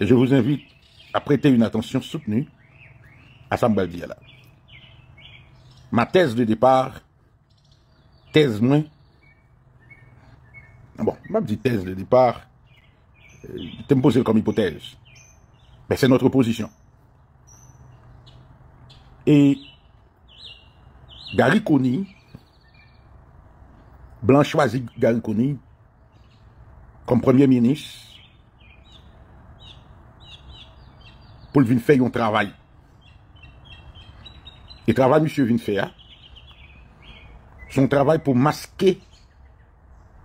je vous invite à prêter une attention soutenue à Sambaldiyala. Ma thèse de départ, thèse moins, bon, ma petite thèse de départ, je me pose comme hypothèse, mais c'est notre position. Et Garry Conille, Blanc choisit Garry Conille comme premier ministre pour le faire un travail. Et le travail, monsieur Vinfea, son travail pour masquer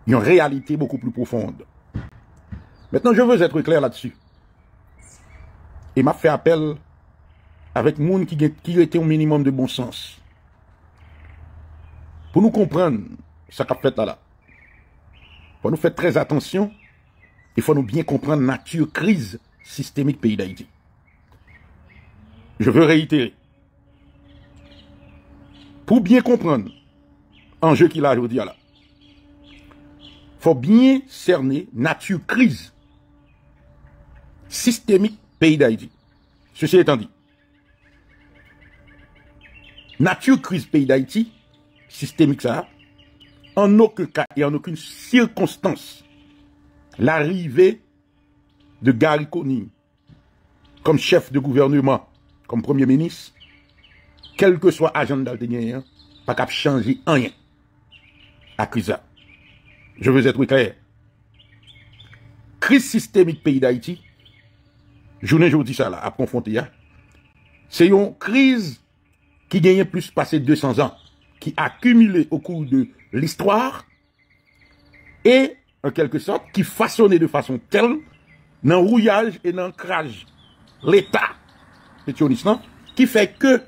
une réalité beaucoup plus profonde. Maintenant, je veux être clair là-dessus. Et m'a fait appel avec les gens qui étaient au minimum de bon sens. Pour nous comprendre ce qu'a fait là. Pour nous faire très attention, il faut nous bien comprendre la nature crise systémique pays d'Haïti. Je veux réitérer. Pour bien comprendre l'enjeu qu'il a aujourd'hui là, il faut bien cerner nature crise systémique pays d'Haïti. Ceci étant dit, nature crise pays d'Haïti, systémique ça, en aucun cas et en aucune circonstance, l'arrivée de Garry Conille comme chef de gouvernement, comme premier ministre, quel que soit l'agenda de gagnant, pas capable de changer rien à crise. Je veux être clair. Crise systémique pays d'Haïti, je vous dis ça là, à confronter, c'est une crise qui gagne plus passé 200 ans, qui a accumulé au cours de l'histoire et, en quelque sorte, qui façonnait de façon telle, dans le rouillage et dans l'ancrage, l'État. Qui fait que,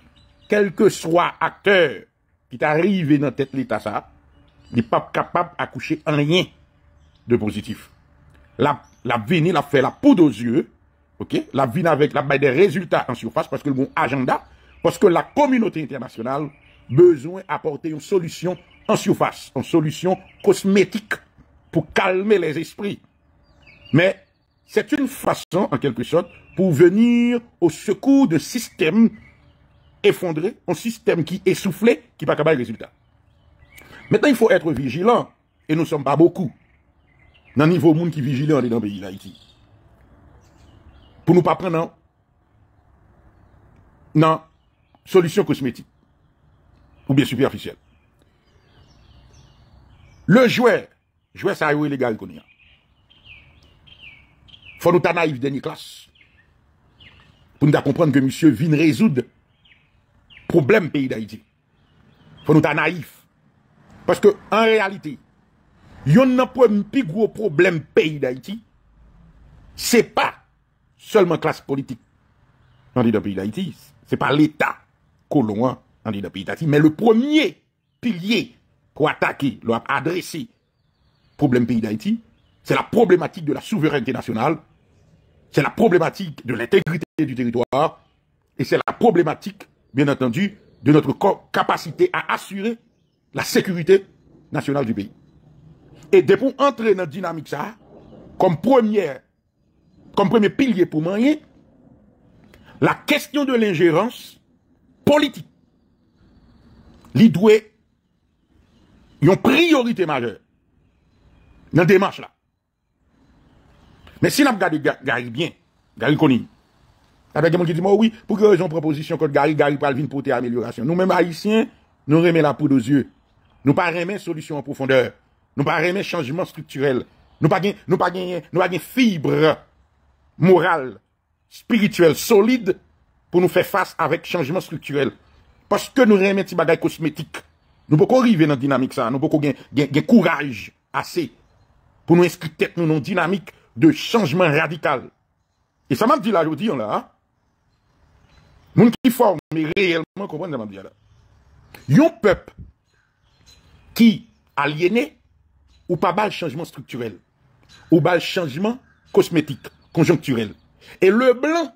quel que soit acteur qui est arrivé dans tête l'État, ça, il n'est pas capable d'accoucher en rien de positif. La vie, il a fait la peau aux yeux, ok? La vie avec la baie des résultats en surface parce que le bon agenda, parce que la communauté internationale besoin d'apporter une solution en surface, une solution cosmétique pour calmer les esprits. Mais c'est une façon, en quelque sorte, pour venir au secours de système effondré, un système qui est soufflé, qui n'est pas capable de résultat. Maintenant, il faut être vigilant, et nous ne sommes pas beaucoup, dans le niveau monde qui est vigilant dans le pays d'Haïti. Pour nous pas prendre dans solution cosmétique, ou bien superficielle. Le joueur ça est illégal qu'on a. Faut nous ta naïf dernière classe. Pour nous comprendre que monsieur vient résoudre problème pays d'Haïti. Faut nous ta naïf. Parce que, en réalité, yon n'a pas un plus gros problème pays d'Haïti. C'est pas seulement classe politique. On dit dans le pays d'Haïti. C'est pas l'État colon, on dit dans le pays d'Haïti. Mais le premier pilier pour attaquer, pour adresser problème pays d'Haïti, c'est la problématique de la souveraineté nationale. C'est la problématique de l'intégrité du territoire et c'est la problématique, bien entendu, de notre capacité à assurer la sécurité nationale du pays. Et de pour entrer dans la dynamique ça, comme premier pilier pour manier, la question de l'ingérence politique, l'idoué, y ont priorité majeure dans la démarche là. Mais si nous regardons Garry bien, Garry Conille, avec des gens qui disent, oui, pour que raison proposition contre Garry parle d'une portée amélioration. Nous-mêmes haïtiens, nous remet la peau aux yeux. Nous pas remet solution en profondeur. Nous pas remet changement structurel. Nous pas gain fibre morale, spirituelle, solide pour nous faire face avec changement structurel. Parce que nous remet des bagages cosmétiques. Nous pouvons arriver dans la dynamique ça. Nous pouvons gain courage assez pour nous inscrire tête nous dans une dynamique de changement radical. Et ça m'a dit là, je dis là, les gens qui forment réellement, comprendre ça m'a dit là. Yon peuple qui aliéné ou pas bal changement structurel, ou bal changement cosmétique, conjoncturel. Et le blanc,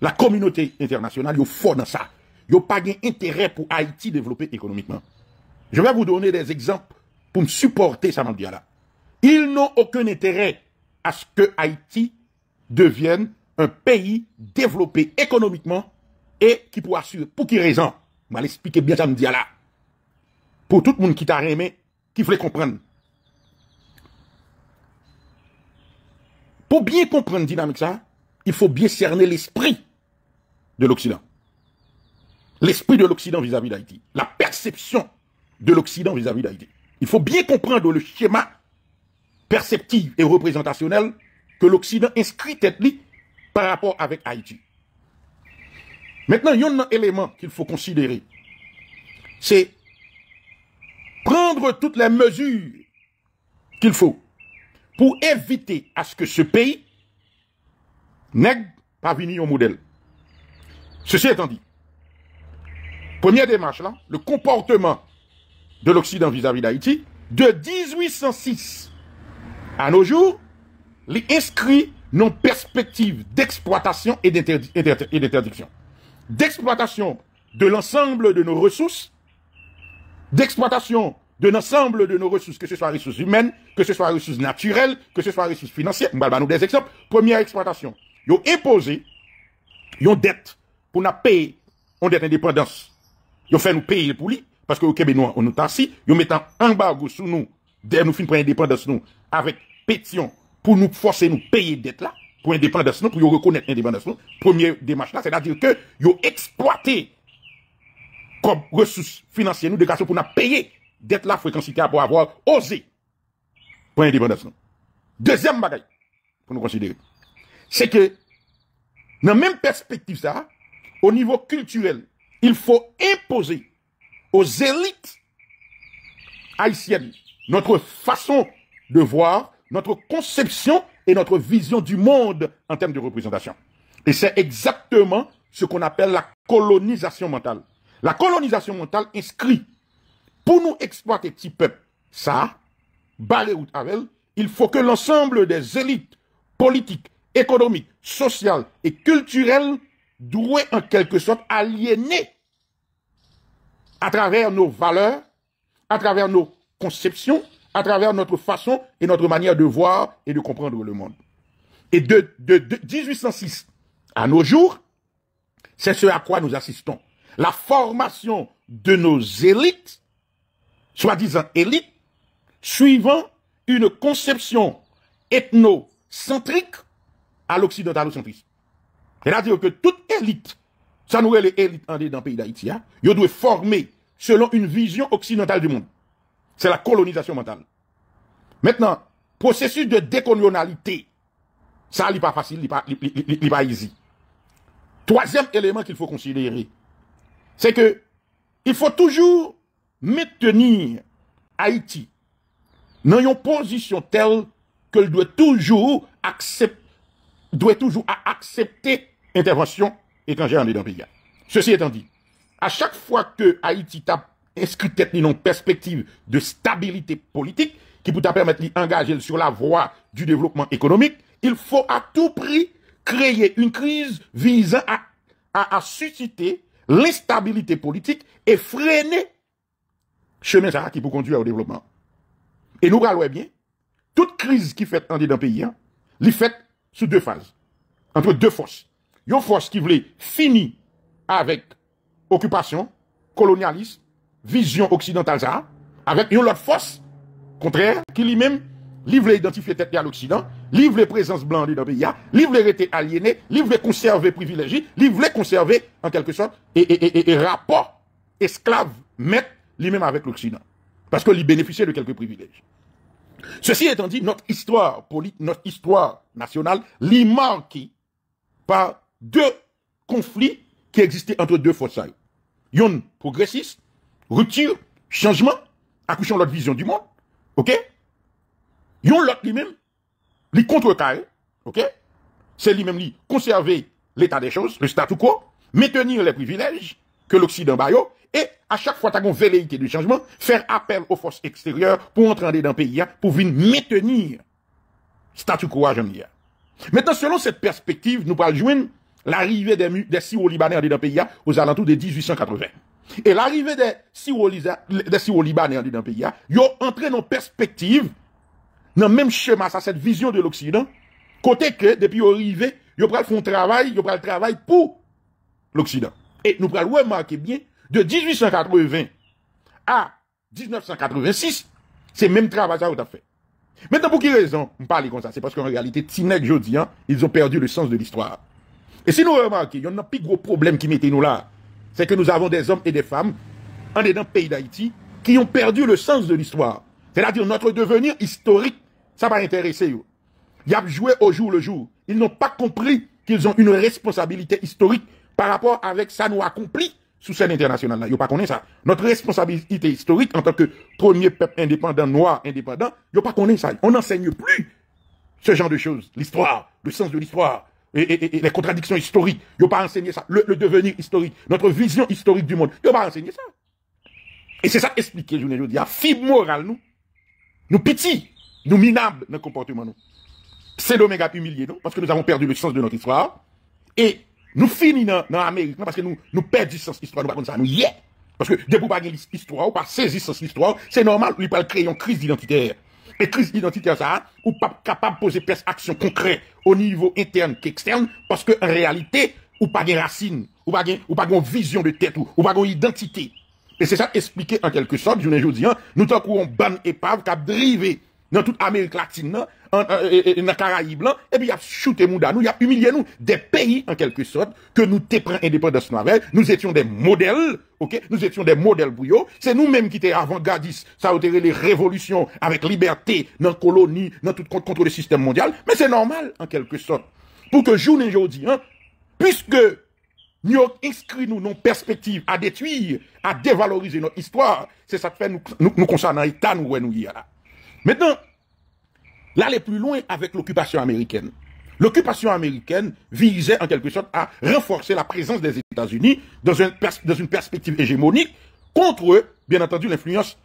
la communauté internationale, yon fort dans ça. Yon pas gain intérêt pour Haïti développer économiquement. Je vais vous donner des exemples pour me supporter ça m'a dit là. Ils n'ont aucun intérêt à ce que Haïti devienne un pays développé économiquement et qui pourra assurer. Pour qui raison? Je vais l'expliquer bien, ça me dit là. Pour tout le monde qui t'a aimé, qui voulait comprendre. Pour bien comprendre la dynamique, ça, il faut bien cerner l'esprit de l'Occident. L'esprit de l'Occident vis-à-vis d'Haïti. La perception de l'Occident vis-à-vis d'Haïti. Il faut bien comprendre le schéma perceptif et représentationnel que l'Occident inscrit tête li par rapport avec Haïti. Maintenant, il y a un élément qu'il faut considérer. C'est prendre toutes les mesures qu'il faut pour éviter à ce que ce pays n'ait pas venu au modèle. Ceci étant dit, première démarche là, le comportement de l'Occident vis-à-vis d'Haïti, de 1806 à nos jours, les inscrits n'ont perspective d'exploitation et d'interdiction. D'exploitation de l'ensemble de nos ressources, d'exploitation de l'ensemble de nos ressources, que ce soit ressources humaines, que ce soit ressources naturelles, que ce soit ressources financières. On va nous des exemples. Première exploitation, ils ont imposé, ils ont dette pour nous payer, on dette indépendance. Ils ont fait nous payer pour lui, parce que au Québec, nous, on nous tassi, ils ont mis un embargo sur nous, dès nous finissons pour indépendance, nous, avec pétition, pour nous forcer nous payer dette là, pour indépendance, nous, pour nous reconnaître l'indépendance, nous. Première démarche là, c'est-à-dire que ils ont exploité comme ressources financières, nous, de façon pour nous payer d'être la fréquence pour avoir osé pour l'indépendance. Deuxième bagaille, pour nous considérer, c'est que, dans la même perspective, ça, au niveau culturel, il faut imposer aux élites haïtiennes notre façon de voir, notre conception et notre vision du monde en termes de représentation. Et c'est exactement ce qu'on appelle la colonisation mentale. La colonisation mentale inscrit pour nous exploiter petit peuple, ça, baler route avec, il faut que l'ensemble des élites politiques, économiques, sociales et culturelles doivent en quelque sorte aliéner à travers nos valeurs, à travers nos conceptions, à travers notre façon et notre manière de voir et de comprendre le monde. Et de 1806 à nos jours, c'est ce à quoi nous assistons. La formation de nos élites, soi-disant élite, suivant une conception ethnocentrique à l'occidentalocentriste. C'est-à-dire que toute élite, ça nous est les élites en dans le pays d'Haïti, hein, ils doivent former selon une vision occidentale du monde. C'est la colonisation mentale. Maintenant, processus de décolonialité, ça n'est pas facile, n'est pas easy. Troisième élément qu'il faut considérer, c'est que il faut toujours maintenir Haïti dans une position telle qu'elle doit toujours accepter intervention étrangère dans le pays. Ceci étant dit, à chaque fois que Haïti t'a inscrit tête dans une perspective de stabilité politique qui peut permettre d'engager sur la voie du développement économique, il faut à tout prix créer une crise visant à susciter l'instabilité politique et freiner chemin ça qui peut conduire au développement. Et nous allons bien, toute crise qui fait en dans le pays, elle est faite sous deux phases, entre deux forces. Il y a une force qui voulait finir avec occupation, colonialisme, vision occidentale, ça, avec une autre force, contraire, qui lui-même, livre identifier tête à l'Occident, livre les présences blanches dans le pays, livre les été aliénés, livre les conserver privilégiés, livre les conserver, en quelque sorte, et rapport esclave, maître, lui-même avec l'Occident. Parce que lui bénéficiait de quelques privilèges. Ceci étant dit, notre histoire politique, notre histoire nationale, l'y marquée par deux conflits qui existaient entre deux forces. Yon progressiste, rupture, changement, accouchant l'autre vision du monde, ok? Yon l'autre lui-même, lui contre-carré, ok? C'est lui-même lui conserver l'état des choses, le statu quo, maintenir les privilèges que l'Occident baillot, et à chaque fois, tu as une velléité de changement, faire appel aux forces extérieures pour entrer dans le pays, pour venir maintenir statu quo. Maintenant, selon cette perspective, nous parlons joindre l'arrivée des Syro-Libanais dans le pays aux alentours de 1880. Et l'arrivée des Syro-Libanais dans le pays, ils ont entré dans perspective, dans le même schéma, ça, cette vision de l'Occident, Côté que, depuis qu'on arrive, ils prennent le travail, ils prennent le travail pour l'Occident. Et nous prenons remarquer bien, de 1880 à 1986, c'est même travail ça qu'on a fait. Maintenant, pour quelle raison on parle comme ça? C'est parce qu'en réalité, Tinek Jodian, ils ont perdu le sens de l'histoire. Et si nous remarquons, il y a un plus gros problème qui mettait nous là, c'est que nous avons des hommes et des femmes, en dedans le pays d'Haïti, qui ont perdu le sens de l'histoire. C'est-à-dire, notre devenir historique, ça va intéresser eux. Ils ont joué au jour le jour. Ils n'ont pas compris qu'ils ont une responsabilité historique par rapport avec ça nous accompli sous scène internationale. Ils n'ont pas connu ça. Notre responsabilité historique en tant que premier peuple indépendant, noir indépendant, ils n'ont pas connu ça. On n'enseigne plus ce genre de choses. L'histoire, le sens de l'histoire. Et les contradictions historiques, ils n'ont pas enseigné ça. Le devenir historique, notre vision historique du monde, ils n'ont pas enseigné ça. Et c'est ça expliqué, je vous dis, la fibre morale, nous petits, nous minables dans le comportement, nous. C'est le méga humilié, non? Parce que nous avons perdu le sens de notre histoire. Et nous finissons dans l'Amérique, parce que nous perdons le sens de l'histoire, nous ne ça, nous yeah. Parce que dès que vous n'avez pas l'histoire, ou pas saisir le sens de l'histoire, c'est normal, nous ne créer une crise identitaire. Et crise identitaire, ça, ou pas capable de poser des actions concrètes au niveau interne qu'externe, parce qu'en réalité, ou pas de racines, ou pas de vision de tête, ou pas d'identité. Et c'est ça expliqué en quelque sorte, je vous dis, hein, nous t'en courons ban épave qui a drivé dans toute Amérique latine, dans Caraïbes, et puis il a shooté nous, il a humilié nous des pays en quelque sorte que nous te prenons indépendance avec, nous étions des modèles, ok, nous étions des modèles bouillots, c'est nous-mêmes qui étaient avant-gardistes, ça a été les révolutions avec liberté dans la colonie, dans tout contre le système mondial, mais c'est normal en quelque sorte. Pour que je vous dis, hein, puisque nous avons inscrit nous nos perspectives à détruire, à dévaloriser notre histoire, c'est ça que fait nous concernant l'État, nous y là. Maintenant, là, aller plus loin avec l'occupation américaine. L'occupation américaine visait en quelque sorte à renforcer la présence des États-Unis dans une perspective hégémonique contre, bien entendu, l'influence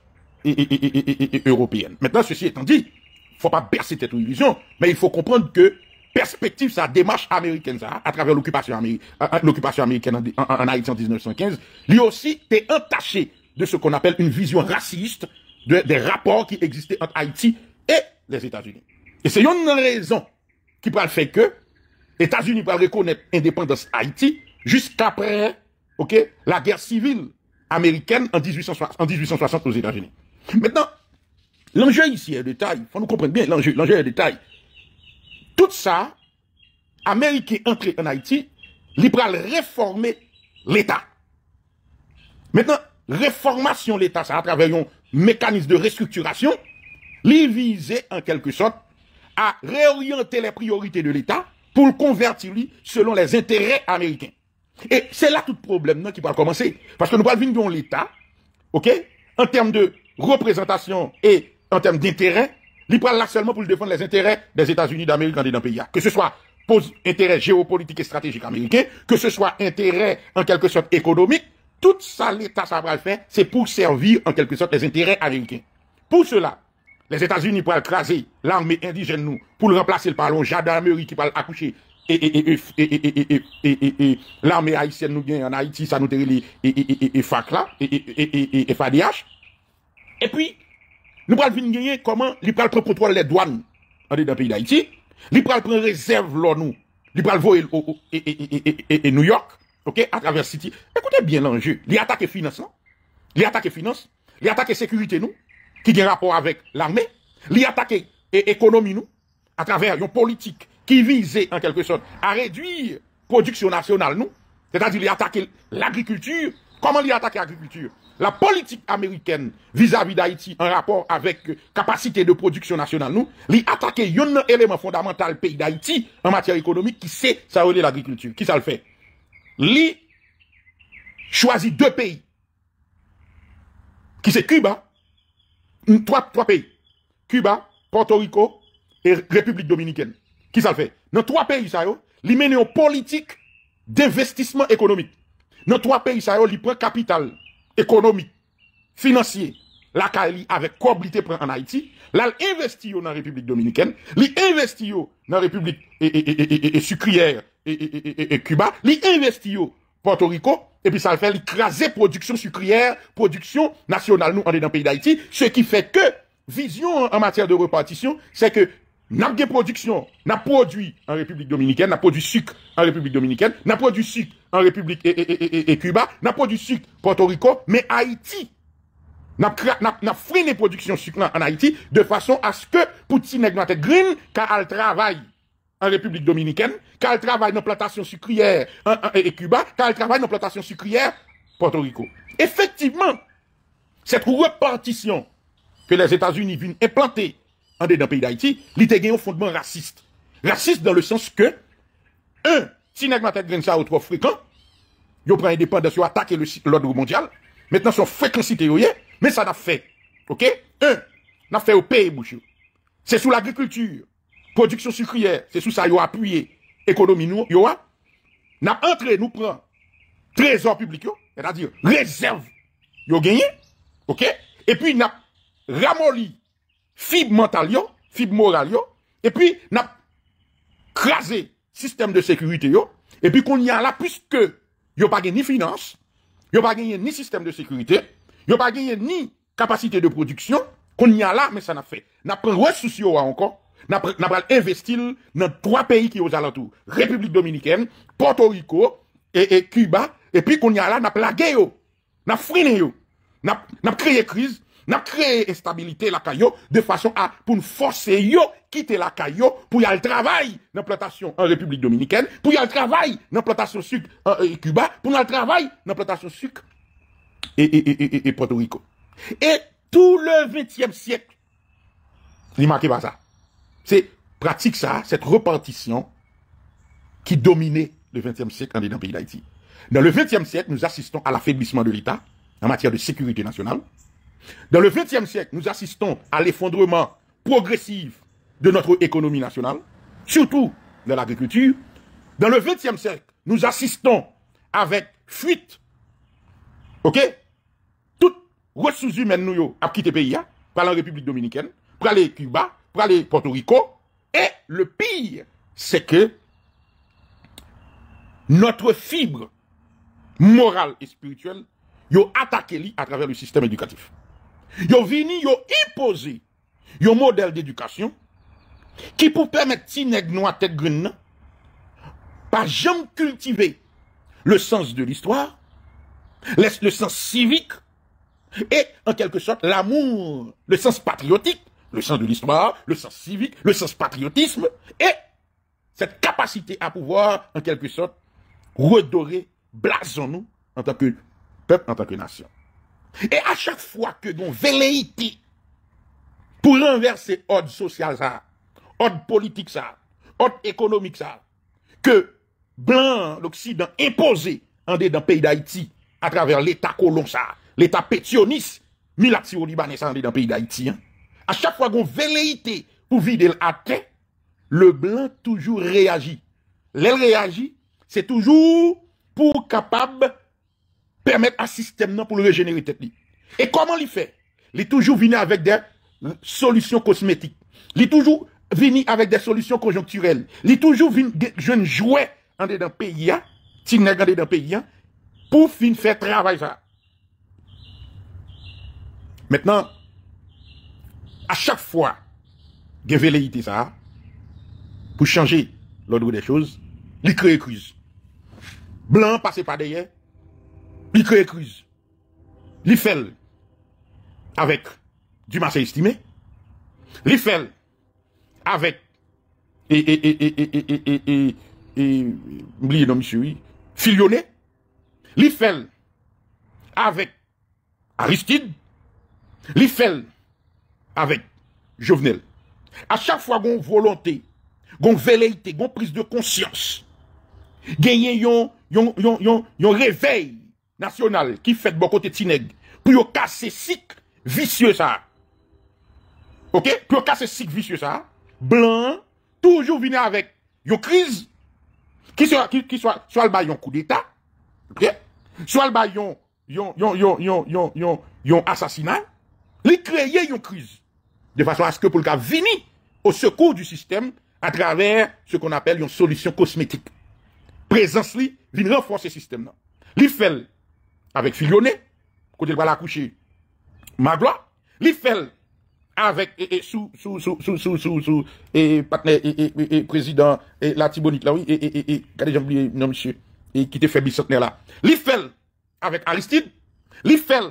européenne. Maintenant, ceci étant dit, il ne faut pas bercer cette illusion, mais il faut comprendre que perspective, sa démarche américaine, ça, à travers l'occupation américaine en Haïti en 1915, lui aussi était entaché de ce qu'on appelle une vision raciste des rapports qui existaient entre Haïti et les États-Unis. Et c'est une raison qui va le fait que les États-Unis vont reconnaître l'indépendance Haïti jusqu'après, ok, la guerre civile américaine en 1860 aux États-Unis. Maintenant, l'enjeu ici est de taille. Faut nous comprendre bien l'enjeu est de taille. Tout ça, Américain entré en Haïti, il va réformer l'État. Maintenant, réformation de l'État, ça à travers un mécanisme de restructuration, il visait en quelque sorte à réorienter les priorités de l'État pour le convertir selon les intérêts américains. Et c'est là tout le problème qui va commencer. Parce que nous parlons de l'État, ok, en termes de représentation et en termes d'intérêts, il parle là seulement pour défendre les intérêts des États-Unis d'Amérique dans le pays. Que ce soit intérêt géopolitique et stratégique américain, que ce soit intérêt en quelque sorte économique, tout ça, l'État, ça va le faire, c'est pour servir en quelque sorte les intérêts américains. Pour cela, les États-Unis pourraient écraser l'armée indigène nous, pour le remplacer par le gendarmerie qui va accoucher et l'armée haïtienne nous gagne en Haïti, ça nous déroule et FACLA, et FADH. Et puis, nous pral vin gagner comment li pral prendre contrôle les douanes en dedans pays d'Haïti, li pral prendre réserve l'on nous, li pral voyer et New York, OK, à travers City. Écoutez bien l'enjeu, li attaquer finance, li attaquer finance, li attaquer sécurité nous qui gen rapport avec l'armée, li attaquer économie nous à travers une politique qui visait en quelque sorte à réduire production nationale nous, c'est-à-dire li attaquer l'agriculture. Comment li attaquer l'agriculture? La politique américaine vis-à-vis d'Haïti en rapport avec capacité de production nationale, nous, li attaquer un élément fondamental pays d'Haïti en matière économique qui sait ça relève l'agriculture. Qui ça le fait? Li choisit deux pays. Qui c'est Cuba? Trois pays. Cuba, Porto Rico et République Dominicaine. Qui ça le fait? Dans trois pays, ça yo, li mène une politique d'investissement économique. Dans trois pays, ça yo, li prend capital économique, financier, la Cali avec coblité prend en Haïti, là l'investit dans la République Dominicaine, l'investit dans la République sucrière et Cuba, l'investit au Porto Rico, et puis ça le fait l'écraser production sucrière, production nationale, nous, on est dans le pays d'Haïti, ce qui fait que, vision en matière de répartition, c'est que N'a pas de production, n'a produit en République dominicaine, n'a produit sucre en République dominicaine, n'a produit sucre en République et Cuba, n'a produit sucre Porto Rico, mais Haïti n'a freiné production sucre en Haïti de façon à ce que Poutine augmente green car elle travaille en République dominicaine, car elle travaille dans plantation sucrière et Cuba, car elle travaille dans plantation sucrière Porto Rico. Effectivement, cette repartition que les États-Unis viennent implanter en dedans pays d'Haïti, l'ité gagne un fondement raciste. Raciste dans le sens que, un, si n'agmentait de ça trop fréquent, yo prend indépendance, yo attaque l'ordre mondial, maintenant son fréquence théorie, mais ça n'a fait. Ok? Un, n'a fait au pays, bouche. C'est sous l'agriculture, production sucrière, c'est sous ça yo appuyé, économie nous, yo a, n'a entré, nous prend, trésor public, c'est-à-dire réserve, yo gagné, ok? Et puis n'a ramolli, fibre mentale, fibre morale, et puis, n'a crasé système de sécurité, et puis qu'on y a là, puisque y'a pas gagné ni finance, y'a pas gagné ni système de sécurité, y'a pas gagné ni capacité de production, qu'on y a là, mais ça n'a fait. N'a pris ressources encore, n'a pas investi dans trois pays qui sont aux alentours, République Dominicaine, Porto Rico, et Cuba, et puis qu'on y a là, n'a plagué, n'a freiné, n'a créé crise, n'a créé instabilité la caillou de façon à pour nous forcer yo quitter la caillou pour y aller travail dans plantation en République dominicaine, pour y aller travail dans plantation sucre en Cuba, pour y aller travail dans plantation sucre et Porto Rico. Et tout le 20e siècle, il marquait pas ça. C'est pratique ça, cette repartition qui dominait le 20e siècle dans le pays d'Haïti. Dans le 20e siècle, nous assistons à l'affaiblissement de l'État en matière de sécurité nationale. Dans le 20e siècle, nous assistons à l'effondrement progressif de notre économie nationale, surtout de l'agriculture. Dans le 20e siècle, nous assistons avec fuite, ok, toutes ressources humaines nous à quitter pays, par la République dominicaine, pour aller à Cuba, pour aller à Porto Rico. Et le pire, c'est que notre fibre morale et spirituelle, yo attaqué à travers le système éducatif. Yo vini, yo imposé un modèle d'éducation qui pour permettre si nèg nou à tête grune pas jamais cultiver le sens de l'histoire, le sens civique et en quelque sorte l'amour, le sens patriotique, le sens de l'histoire, le sens civique, le sens patriotisme et cette capacité à pouvoir en quelque sorte redorer blason nous en tant que peuple, en tant que nation. Et à chaque fois que nous velléité pour renverser ordre social ça, ordre politique ça, ordre économique ça, que blanc l'Occident imposé en dedans pays d'Haïti à travers l'État colon ça, l'État pétioniste, milatio-libanais ça en dedans pays d'Haïti. Hein? À chaque fois qu'on velléité pour vider l'atteint, le blanc toujours réagit. L'elle réagit, c'est toujours pour capable permettre à système pour le régénérer tête. Et comment il fait? Il est toujours venu avec des solutions cosmétiques. Il est toujours venu avec des solutions conjoncturelles. Il est toujours venu jeune jouet en dedans pays, tignagan dedans pays pour fin faire travail ça. Maintenant, à chaque fois que velléité ça pour changer l'ordre des choses, il crée crise. Blanc passé par derrière, il crée crise. Il fait avec du marché estimé. Il fait avec oubliez non monsieur Filionnet. Il fait avec Aristide. Il fait avec Jovenel. À chaque fois qu'on volonté, qu'on velléité, qu'on prise de conscience, gagner yon réveil national qui fait bon côté Tineg pour casser cycle vicieux ça. OK? Pour casser cycle vicieux ça. Blanc toujours venu avec une crise qui soit le baillon coup d'état, OK? Soit le baillon yon assassinat, il créer une crise de façon à ce que pour le cas vini au secours du système à travers ce qu'on appelle une solution cosmétique. Présence li vient renforcer système là. Il fait avec Filionnet, côté le bras la coucher, Magloire, il fait avec sous et partenaire et président et la Tibonite là oui et quand j'ai oublié non monsieur et qui te fait bicentenaire là il fait avec Aristide il fait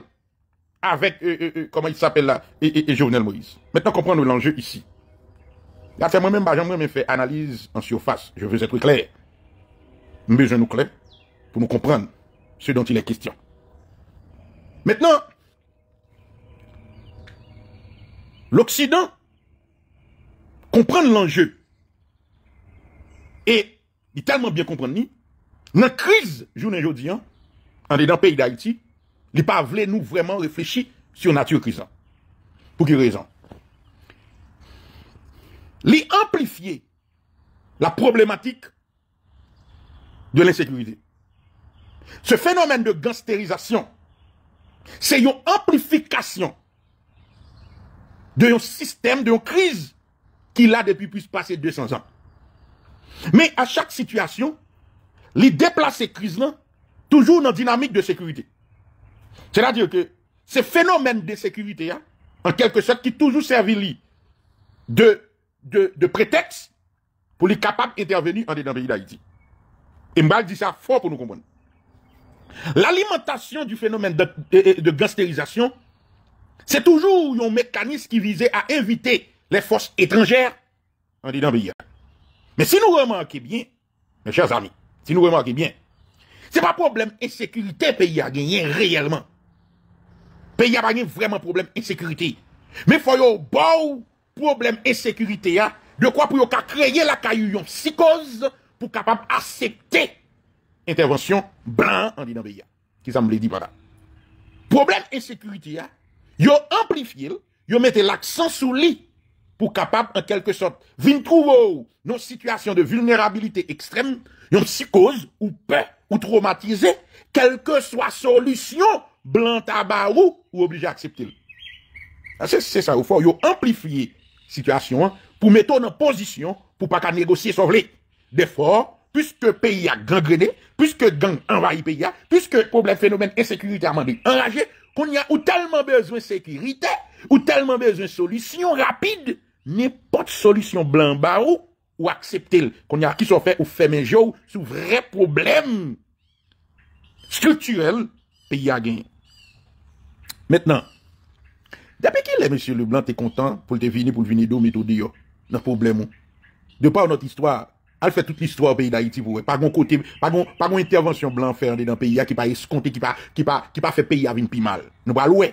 avec comment il s'appelle là et Jovenel Moïse. Maintenant comprendre l'enjeu ici. Là c'est moi-même bah j'aimerais me faire analyse en surface, je veux être clair. J'ai besoin nous clair pour nous comprendre ce dont il est question. Maintenant l'Occident comprend l'enjeu. Et il tellement bien comprendre ni dans la crise journée aujourd'hui en dans pays d'Haïti, il pas voulu nous vraiment réfléchir sur nature crise. Pour quelle raison? Il amplifier la problématique de l'insécurité. Ce phénomène de gangstérisation, c'est une amplification de un système, de une crise qu'il a depuis plus de 200 ans. Mais à chaque situation, il déplace cette crise toujours dans la dynamique de sécurité. C'est-à-dire que ce phénomène de sécurité, hein, en quelque sorte, qui toujours servit de prétexte pour les capables d'intervenir dans le pays d'Haïti. Et je dis ça fort pour nous comprendre. L'alimentation du phénomène de gangstérisation, c'est toujours un mécanisme qui visait à inviter les forces étrangères en disant bien. Mais si nous remarquons bien, mes chers amis, si nous remarquons bien, c'est pas problème insécurité pays a gagné réellement. Pays a gagné vraiment problème insécurité. Mais il faut y avoir un problème insécurité de quoi pour créer la caillou psychose pour capable accepter intervention blanc en disant bien. Qui ça me dit par là. Problème insécurité yo amplifié, yo mettez l'accent sur lui pour capable en quelque sorte venir trouver nos situations de vulnérabilité extrême, une psychose ou peur ou traumatisé, quelle que soit solution, blanc tabac ou obligé à accepter. C'est ça, il faut amplifier la situation pour mettre en position pour pas qu'à négocier sauver d'efforts puisque le pays a gangréné, puisque gang envahi pays a, puisque le problème phénomène insécurité a mandé enragé. Qu'on y a ou tellement besoin de sécurité, ou tellement besoin de solution rapide, n'importe solution blanc barou ou accepter. Qu'on y a qui sont fait ou fait mes jours sous vrai problème structurel pays à gagner. Maintenant, depuis qu'il est monsieur Leblanc, t'es content pour te venir dormir tout dio dans problème. De par notre histoire, elle fait toute l'histoire au pays d'Haïti pour pas gon côté pas gon intervention blanc faire dans pays qui pas escompté qui pas fait pays à venir pi mal. Nous pas louer.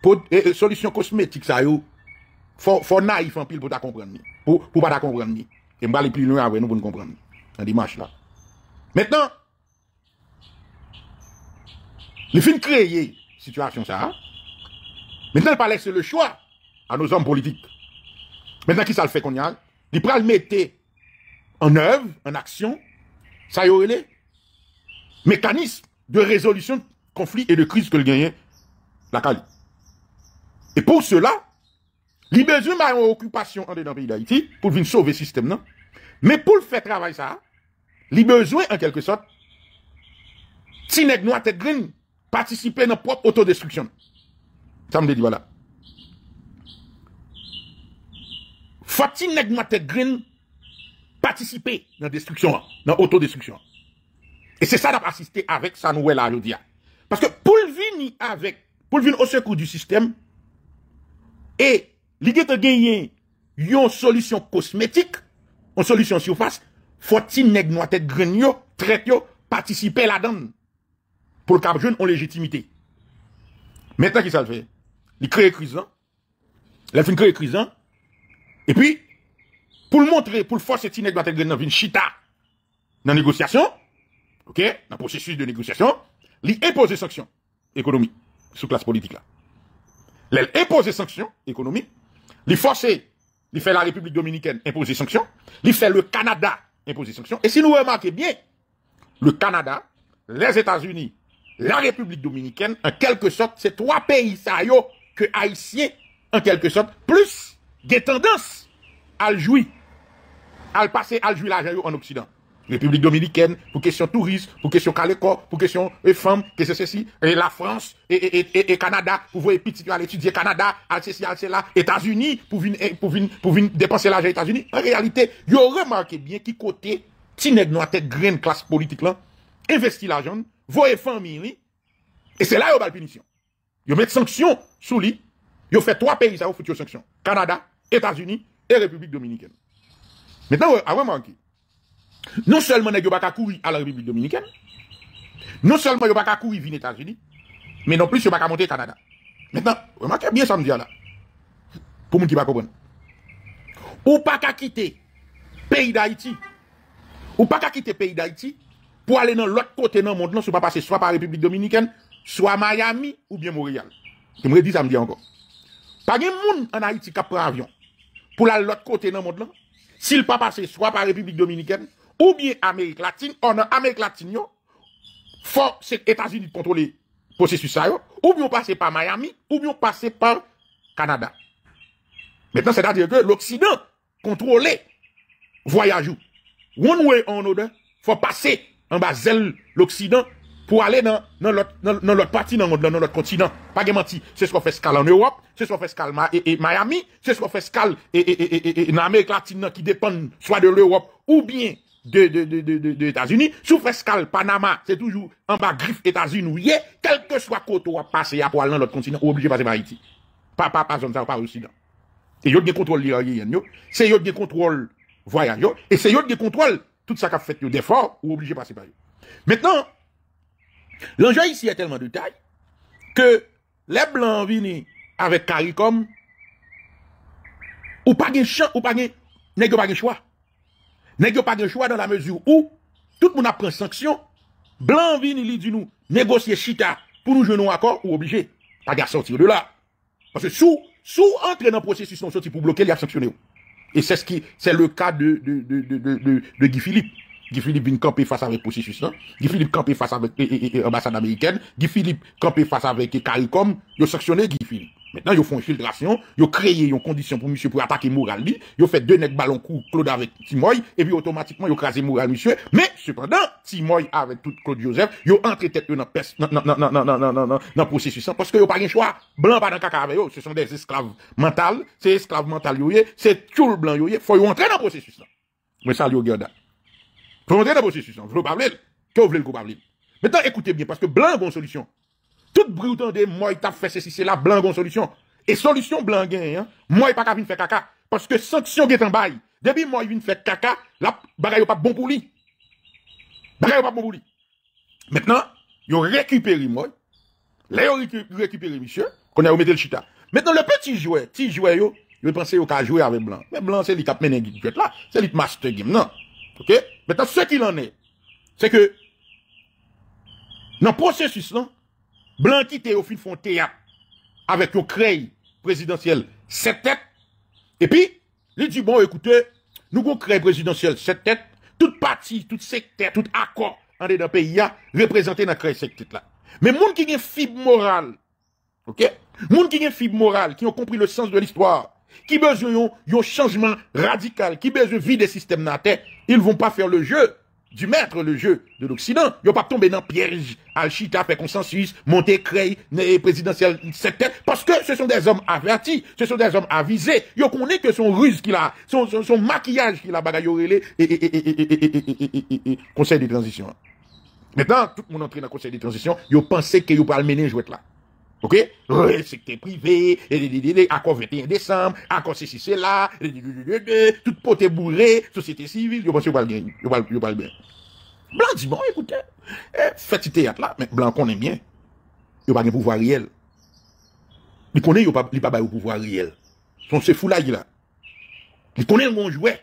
Pour solution cosmétique ça yo faut naïf en pile pour ta comprendre ni. Pour pas ta comprendre ni. Et m'aller plus loin avec nous pour nous comprendre. Dans dimanche là. Maintenant les fin créer situation ça. Maintenant il pas laisser le choix à nos hommes politiques. Maintenant qui ça le fait qu'on y a, il pral mettre en œuvre, en action, ça y aurait les mécanismes de résolution de conflits et de crises que le gagnait la Cali. Et pour cela, il besoin d'une occupation dans le pays d'Haïti pour venir sauver le système. Non? Mais pour le faire travailler ça, il besoin en quelque sorte, si les noirs tête green, participer à notre propre autodestruction. Ça me dit voilà. Faut-il les noirs tête green participer dans la destruction, dans l'autodestruction. Et c'est ça d'avoir assisté avec ça nous là aujourd'hui. Parce que pour venir avec, pour venir au secours du système, et l'idée de gagner une solution cosmétique, une solution surface, faut-il nèg noir tête grigno, traite yo, participer là-dedans. Pour le cap jeune en légitimité. Maintenant qui ça le fait? Il crée crise. Il a fini créer crise. Et puis, pour le montrer, pour le forcer Tineg Bategren dans une chita, dans la négociation, ok, dans le processus de négociation, il impose des sanctions économiques sous classe politique là. Il impose des sanctions économiques, il force, il fait la République dominicaine imposer des sanctions, il fait le Canada imposer des sanctions. Et si nous remarquons bien, le Canada, les États-Unis, la République dominicaine, en quelque sorte, c'est trois pays ça yo que haïtiens, en quelque sorte, plus des tendances à le jouer. Al passer, al jouer l'argent en Occident. République dominicaine, pour question tourisme, pour question caléco, pour question femmes, que c'est ceci, et la France, et Canada, pour voir petit à l'étudier Canada, à ceci, à cela, États-Unis, pour venir dépenser l'argent États-Unis. En réalité, vous remarquez bien qui côté, si nèg nou tête graine classe politique là, investi l'argent, voyez famille, et c'est là vous avez la punition. Vous mettez sanction sous lui, vous fait 3 pays à vous foutre sanction. Canada, États-Unis et République dominicaine. Maintenant, vous avez remarqué. Non seulement vous n'avez pas courir à la République dominicaine, non seulement vous n'avez pas courir aux États-Unis, mais non plus vous n'avez pas monter au Canada. Maintenant, remarquez bien ça me dit là. Pour les gens qui ne comprennent pas. Ou pas quitter le pays d'Haïti. Ou pas quitter le pays d'Haïti pour aller dans l'autre côté dans le monde, soit pas passer soit par la République dominicaine, soit Miami ou bien Montréal. Je me dis ça me dit encore. Pas de monde en Haïti qui prend avion pour aller l'autre côté dans le monde, s'il pas passer soit par la République dominicaine, ou bien Amérique latine, en Amérique latine, faut les États-Unis contrôler le processus, ou bien passer par Miami, ou bien passer par Canada. Maintenant, c'est-à-dire que l'Occident contrôle voyage. One way on order, faut passer en bas de l'Occident pour aller dans l'autre partie, dans l'autre continent. Pas de menti. C'est ce qu'on fait escale en Europe, c'est ce qu'on fait escale et Miami, c'est ce qu'on fait escale et en Amérique latine qui dépend soit de l'Europe ou bien de États-Unis, sous Fescal, Panama, c'est toujours en bas griffe États-Unis, quel que soit côté où on passe pour aller dans l'autre continent, on est obligé de passer par Haïti. Pas zone ça, pas Occident. Et il y a des contrôles liés, c'est des contrôles voyage, et c'est des contrôles, tout ça qu'a fait d'efforts, on est obligé de passer par eux. Maintenant, l'enjeu ici est tellement de taille que les Blancs viennent avec CARICOM ou pas de choix, ou pas de choix. N'est-ce pas de choix dans la mesure où tout le monde a pris sanction, blanc vin il dit nous, négocier chita pour nous jouer un accord ou obligé, pas de sortir de là. Parce que sous entrer dans le processus non sorti pour bloquer, il y a sanctionné. Et c'est ce qui, c'est le cas de Guy Philippe. Guy Philippe vient camper face avec le processus là. Guy Philippe camper face avec l'ambassade américaine. Guy Philippe camper face avec CARICOM, ils ont sanctionné Guy Philippe. Maintenant, ils font une filtration, ils créent une condition pour monsieur pour attaquer moral li, ils fait 2 nègres ballon coup Claude avec Timoy, et puis automatiquement, ils crasent moral monsieur. Mais, cependant, Timoy avec tout Claude Joseph, ils entrent tête dans le processus, parce que ils n'ont pas de choix. Blanc pas dans le caca avec eux, ce sont des esclaves mentales, c'est esclaves mentales, c'est tout le blanc, il faut entrer dans le processus. Mais ça, ils regardent. Faut entrer dans le processus, vous ne pas le maintenant, écoutez bien, parce que blanc bonne solution. Tout bruit de moi, il t'a fait ceci, c'est là, blanc, bonne solution. Et solution blanc, hein, moi, il pas qu'à venir faire caca. Parce que sanction est en bail. Depuis moi, il vient faire caca, la bagaille pas bon pour lui. Bagaille pas bon pour lui. Maintenant, il récupère moi. Là, il récupère monsieur, qu'on a remis le chita. Maintenant, le petit joueur, il pensait qu'il a joué avec blanc. Mais blanc, c'est lui qui a mené là, c'est lui qui master game, non. Ok? Maintenant, ce qu'il en est, c'est que, dans le processus, non, blanc qui était au fin font théâtre avec une créé présidentielle 7 têtes. Et puis, il dit bon, écoutez, nous avons créé présidentielle 7 têtes, toute partie, toute secteur, tout accord en dedans pays a représenté dans créé 7 têtes là. Mais monde qui a une fibre morale, ok? Monde qui a une fibre morale, qui ont compris le sens de l'histoire, qui besoin d'un changement radical, qui besoin de vider le système dans la terre, ils vont pas faire le jeu du maître, le jeu de l'Occident. Ils n'ont pas tombé dans le piège. Al-Chita fait consensus, monter créé, présidentiel, secteur. Parce que ce sont des hommes avertis, ce sont des hommes avisés. Ils connaissent que son ruse qu'il a, son maquillage qu'il a bagayorelé et conseil de transition. Maintenant, tout le monde entre dans le conseil de transition, ils pensaient qu'ils n'ont pas le mener jouet là. Ok? Secteur privé, accord 21 décembre, accord ceci, c'est là, tout poté bourré, société civile, je pense que vous allez gagner, vous allez bien. Blanc dit bon, écoutez, faites théâtre là, mais blanc qu'on aime bien, il n'y a pas de pouvoir réel. Il connaît, il n'y a pas de pouvoir réel. Son se fout là, il a. Il connaît le bon jouet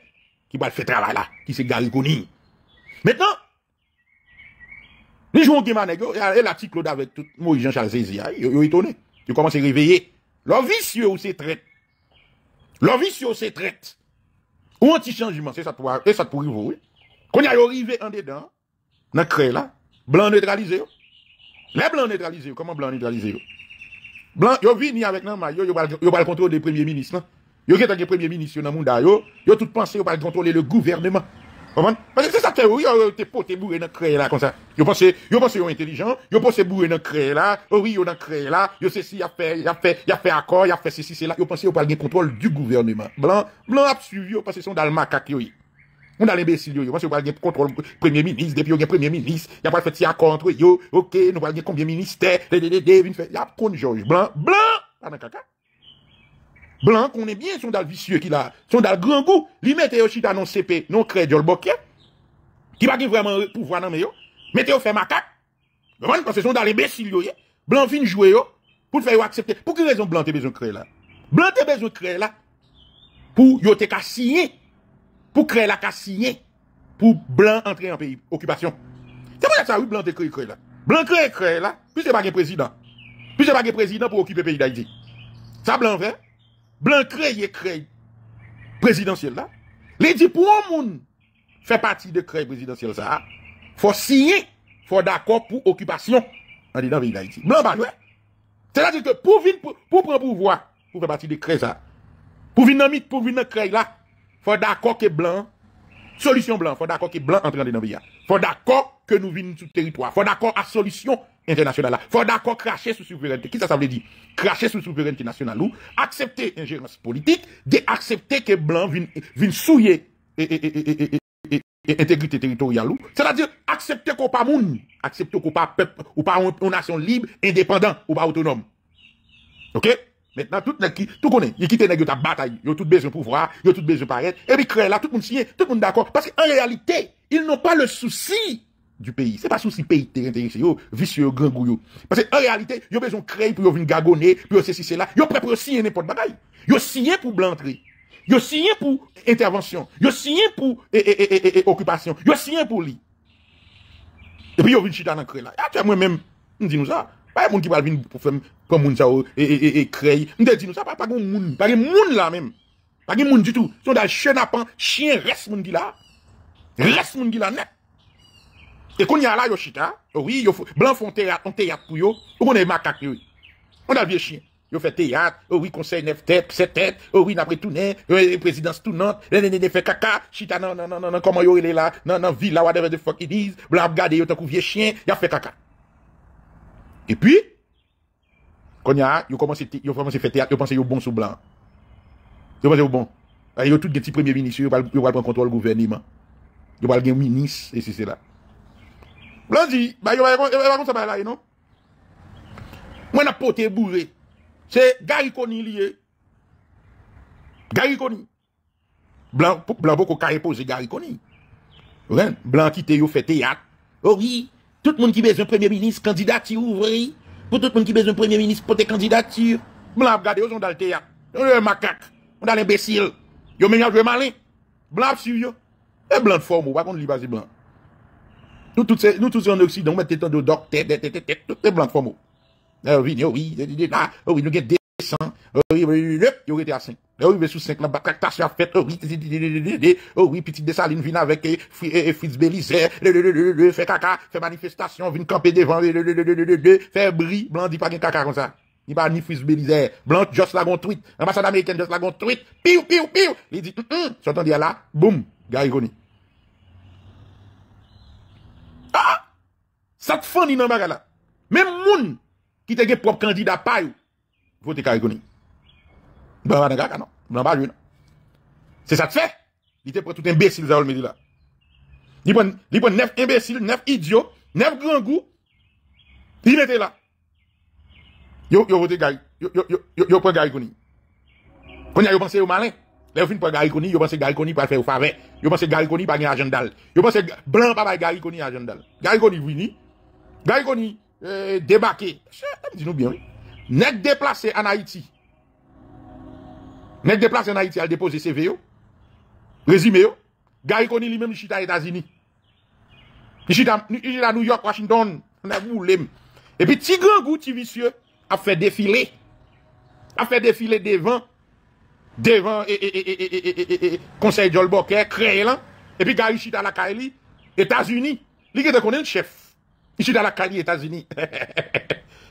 qui va le faire travail là, qui c'est Garry Conille. Maintenant, les gens qui manègent, et la petite Claude avec tout Maurice Jean-Charles Zézia, ils sont étonnés. Ils commencent à réveiller. Leur vicieux ou c'est traite. Leur vicieux ou c'est traite. Ou anti-changement, c'est ça pour vous, oui. Quand ils arrivent en dedans, dans le cré là, blanc neutralisé. Les blancs neutralisés, comment blanc neutralisé? Blanc, ils viennent avec un maillot, ils vont le contrôler des premiers ministres. Ils vont le contrôler des premiers ministres dans le monde, ils vont tout penser, ils vont le contrôler le gouvernement. Parce que c'est ça que oui, t'es potes bourré dans créé là comme ça. Yo pense yo intelligent, yo pense bourré dans créé là. Oui, yo dans créé là, yo ceci y a fait accord, y a fait ceci c'est là. Yo pense yo pas le contrôle du gouvernement. Blanc a suivi parce que son dans le macaque yo. On a l'imbécile yo, parce que yo pas le contrôle premier ministre, depuis yo gagne premier ministre, y a pas fait petit accord entre yo. OK, nous va gagne combien ministère, y a con Georges blanc dans caca. Blanc, qu'on est bien, son dal vicieux qu'il a, son dal grand goût, li mette yo chita non CP, non crédit, le boquet, qui va vraiment pouvoir nan me yo, mette yo fait macaque, parce que son dal imbécile yo, blanc vient jouer yo, pour faire yo accepter, pour quelle raison blanc te besoin créer là? Blanc te besoin créer là, pour yo te ka signer, pour créer la ka signer, pour blanc entrer en pays, occupation. C'est pour ça, oui, blanc te créer là. Blanc créer là, puis c'est pas un président. Puis c'est pas un président pour occuper le pays d'Haïti. Ça blanc fait. Blanc créé présidentiel là. Les dit pour un monde fait partie de créé présidentiel ça. Faut signer, faut d'accord pour occupation en dedans pays d'Haïti. Blanc pas jouer. C'est-à-dire que pour prendre pouvoir, pour faire partie de créé ça. Pour venir créé là, faut d'accord que blanc solution blanc, faut d'accord que blanc entre dans le pays. Faut d'accord que nous venons sur le territoire, faut d'accord à solution internationale. Faut d'accord cracher sous souveraineté. Qui ça veut dire? Cracher sous souveraineté nationale ou accepter ingérence politique, d'accepter que blanc vienne souiller intégrité territoriale ou. C'est-à-dire accepter qu'on pas moun, accepter qu'on pas peuple ou pas une nation libre, indépendante ou pas autonome. OK? Maintenant tout connaît, il quitte nèg ta bataille, il tout besoin pouvoir, il tout besoin paraître et puis créer là tout monde signer, tout monde d'accord parce qu'en réalité, ils n'ont pas le souci du pays. C'est pas souci pays intéressé yo, vicieux grand goût yo. Parce que en réalité, yo besoin créer pour yo venir gagonner, pour yo ceci cela, yo prêt pour signer n'importe bagaille. Yo signer pour blanc entrer. Yo signer pour intervention, yo signer pour occupation, yo signer pour lui. Et puis yo vinn chita dans créer là. Et moi même, on dit nous ça. Pas moun qui va venir pour faire comme moun ça et créer. On dit nous ça pas moun, pas moun là même. Pas moun du tout. Sont dans chenapan, chien reste moun qui là. Reste moun qui là net. Et qu'on y a là, yo chita, oui, yo blanc font théâtre pour yo, on est macaque, oui. On a vieux chien, yo fait théâtre, oui, conseil 9 têtes, 7 têtes, oui, n'après tout n'est, présidence tout nante, fait caca, chita, non, comment yo il est là, non, ville là, whatever the fuck ils disent, blanc gade yo tant qu'on vieux chien, y a fait caca. Et puis, qu'on y a, yo commence à faire théâtre, yo pense yo bon sous blanc. Yo pense yo bon. Yo tout des petits premiers ministres, yo va prendre contrôle gouvernement. Yo va gagner ministre, et c'est là. Blanc dit, bah, yo va comme ça, bah, là, non? Moi, n'a poté bourré. C'est Garry Conille lié. Garry Conille. Blanc, beaucoup carré posé Garry Conille. Blanc qui te yo fait théâtre. Oh oui, tout le monde qui besoin premier ministre, candidature ouvri. Pour tout le monde qui besoin premier ministre, poté candidature. Blanc, regardez, on dans le théâtre. On est macaque. On dans l'imbécile. Yo ménage le malin. Blanc, sur yo. Et blanc de forme, ou pas qu'on libase blanc. Nous tous en Occident, on met tant de docteurs, tout est blanc de forme. Oui, nous avons 200, il aurait été à 5. Oui, sous 5, la tractation a fait, oui, petite Dessaline vient avec Fritz Bélisaire, fait caca, fait manifestation, vient camper devant, fait bris, blanc dit pas qu'il caca comme ça. Il pas ni Fritz Bélisaire, blanc, Joss Lagon tweet, ambassade américaine, Joss Lagon tweet, piou. Il dit, j'entends dire là, boum, Garry Conille. Ah! Ça te fend dans bagarre là. Même moun qui te gen propre candidat pa yo vote Garry Conille. Blanc pas gaga non, blanc pas jouer non. C'est ça te fait. Il te prend tout imbécile ça le midi là. Il prend 9 imbéciles, 9 idiots, 9 grands goûts. Il était là. Yo vote Garry, yo prend Garry Conille. Quand yo pensé au malin. Les fin pour Garry Conille, yo pense Garry Conille pas faire au faveur. Yo pense Garry Conille pas gagne agenda. Yo pense blanc pas Garry Conille agenda. Garry Conille vini. Garry Conille débarqué. Dis-nous bien oui. Nèg déplacé en Haïti. Nèg déplacé en Haïti, elle déposer CV yo. Résumé yo. Garry Conille lui-même chita aux États-Unis. Il chita à New York, Washington, on a voulu. Et puis ti grand goût, ti vicieux a fait défiler. A fait défiler devant conseil de Jolboker créé là et puis Garry chita la Kaili États-Unis li qui te connaît le chef il chita la Kaili États-Unis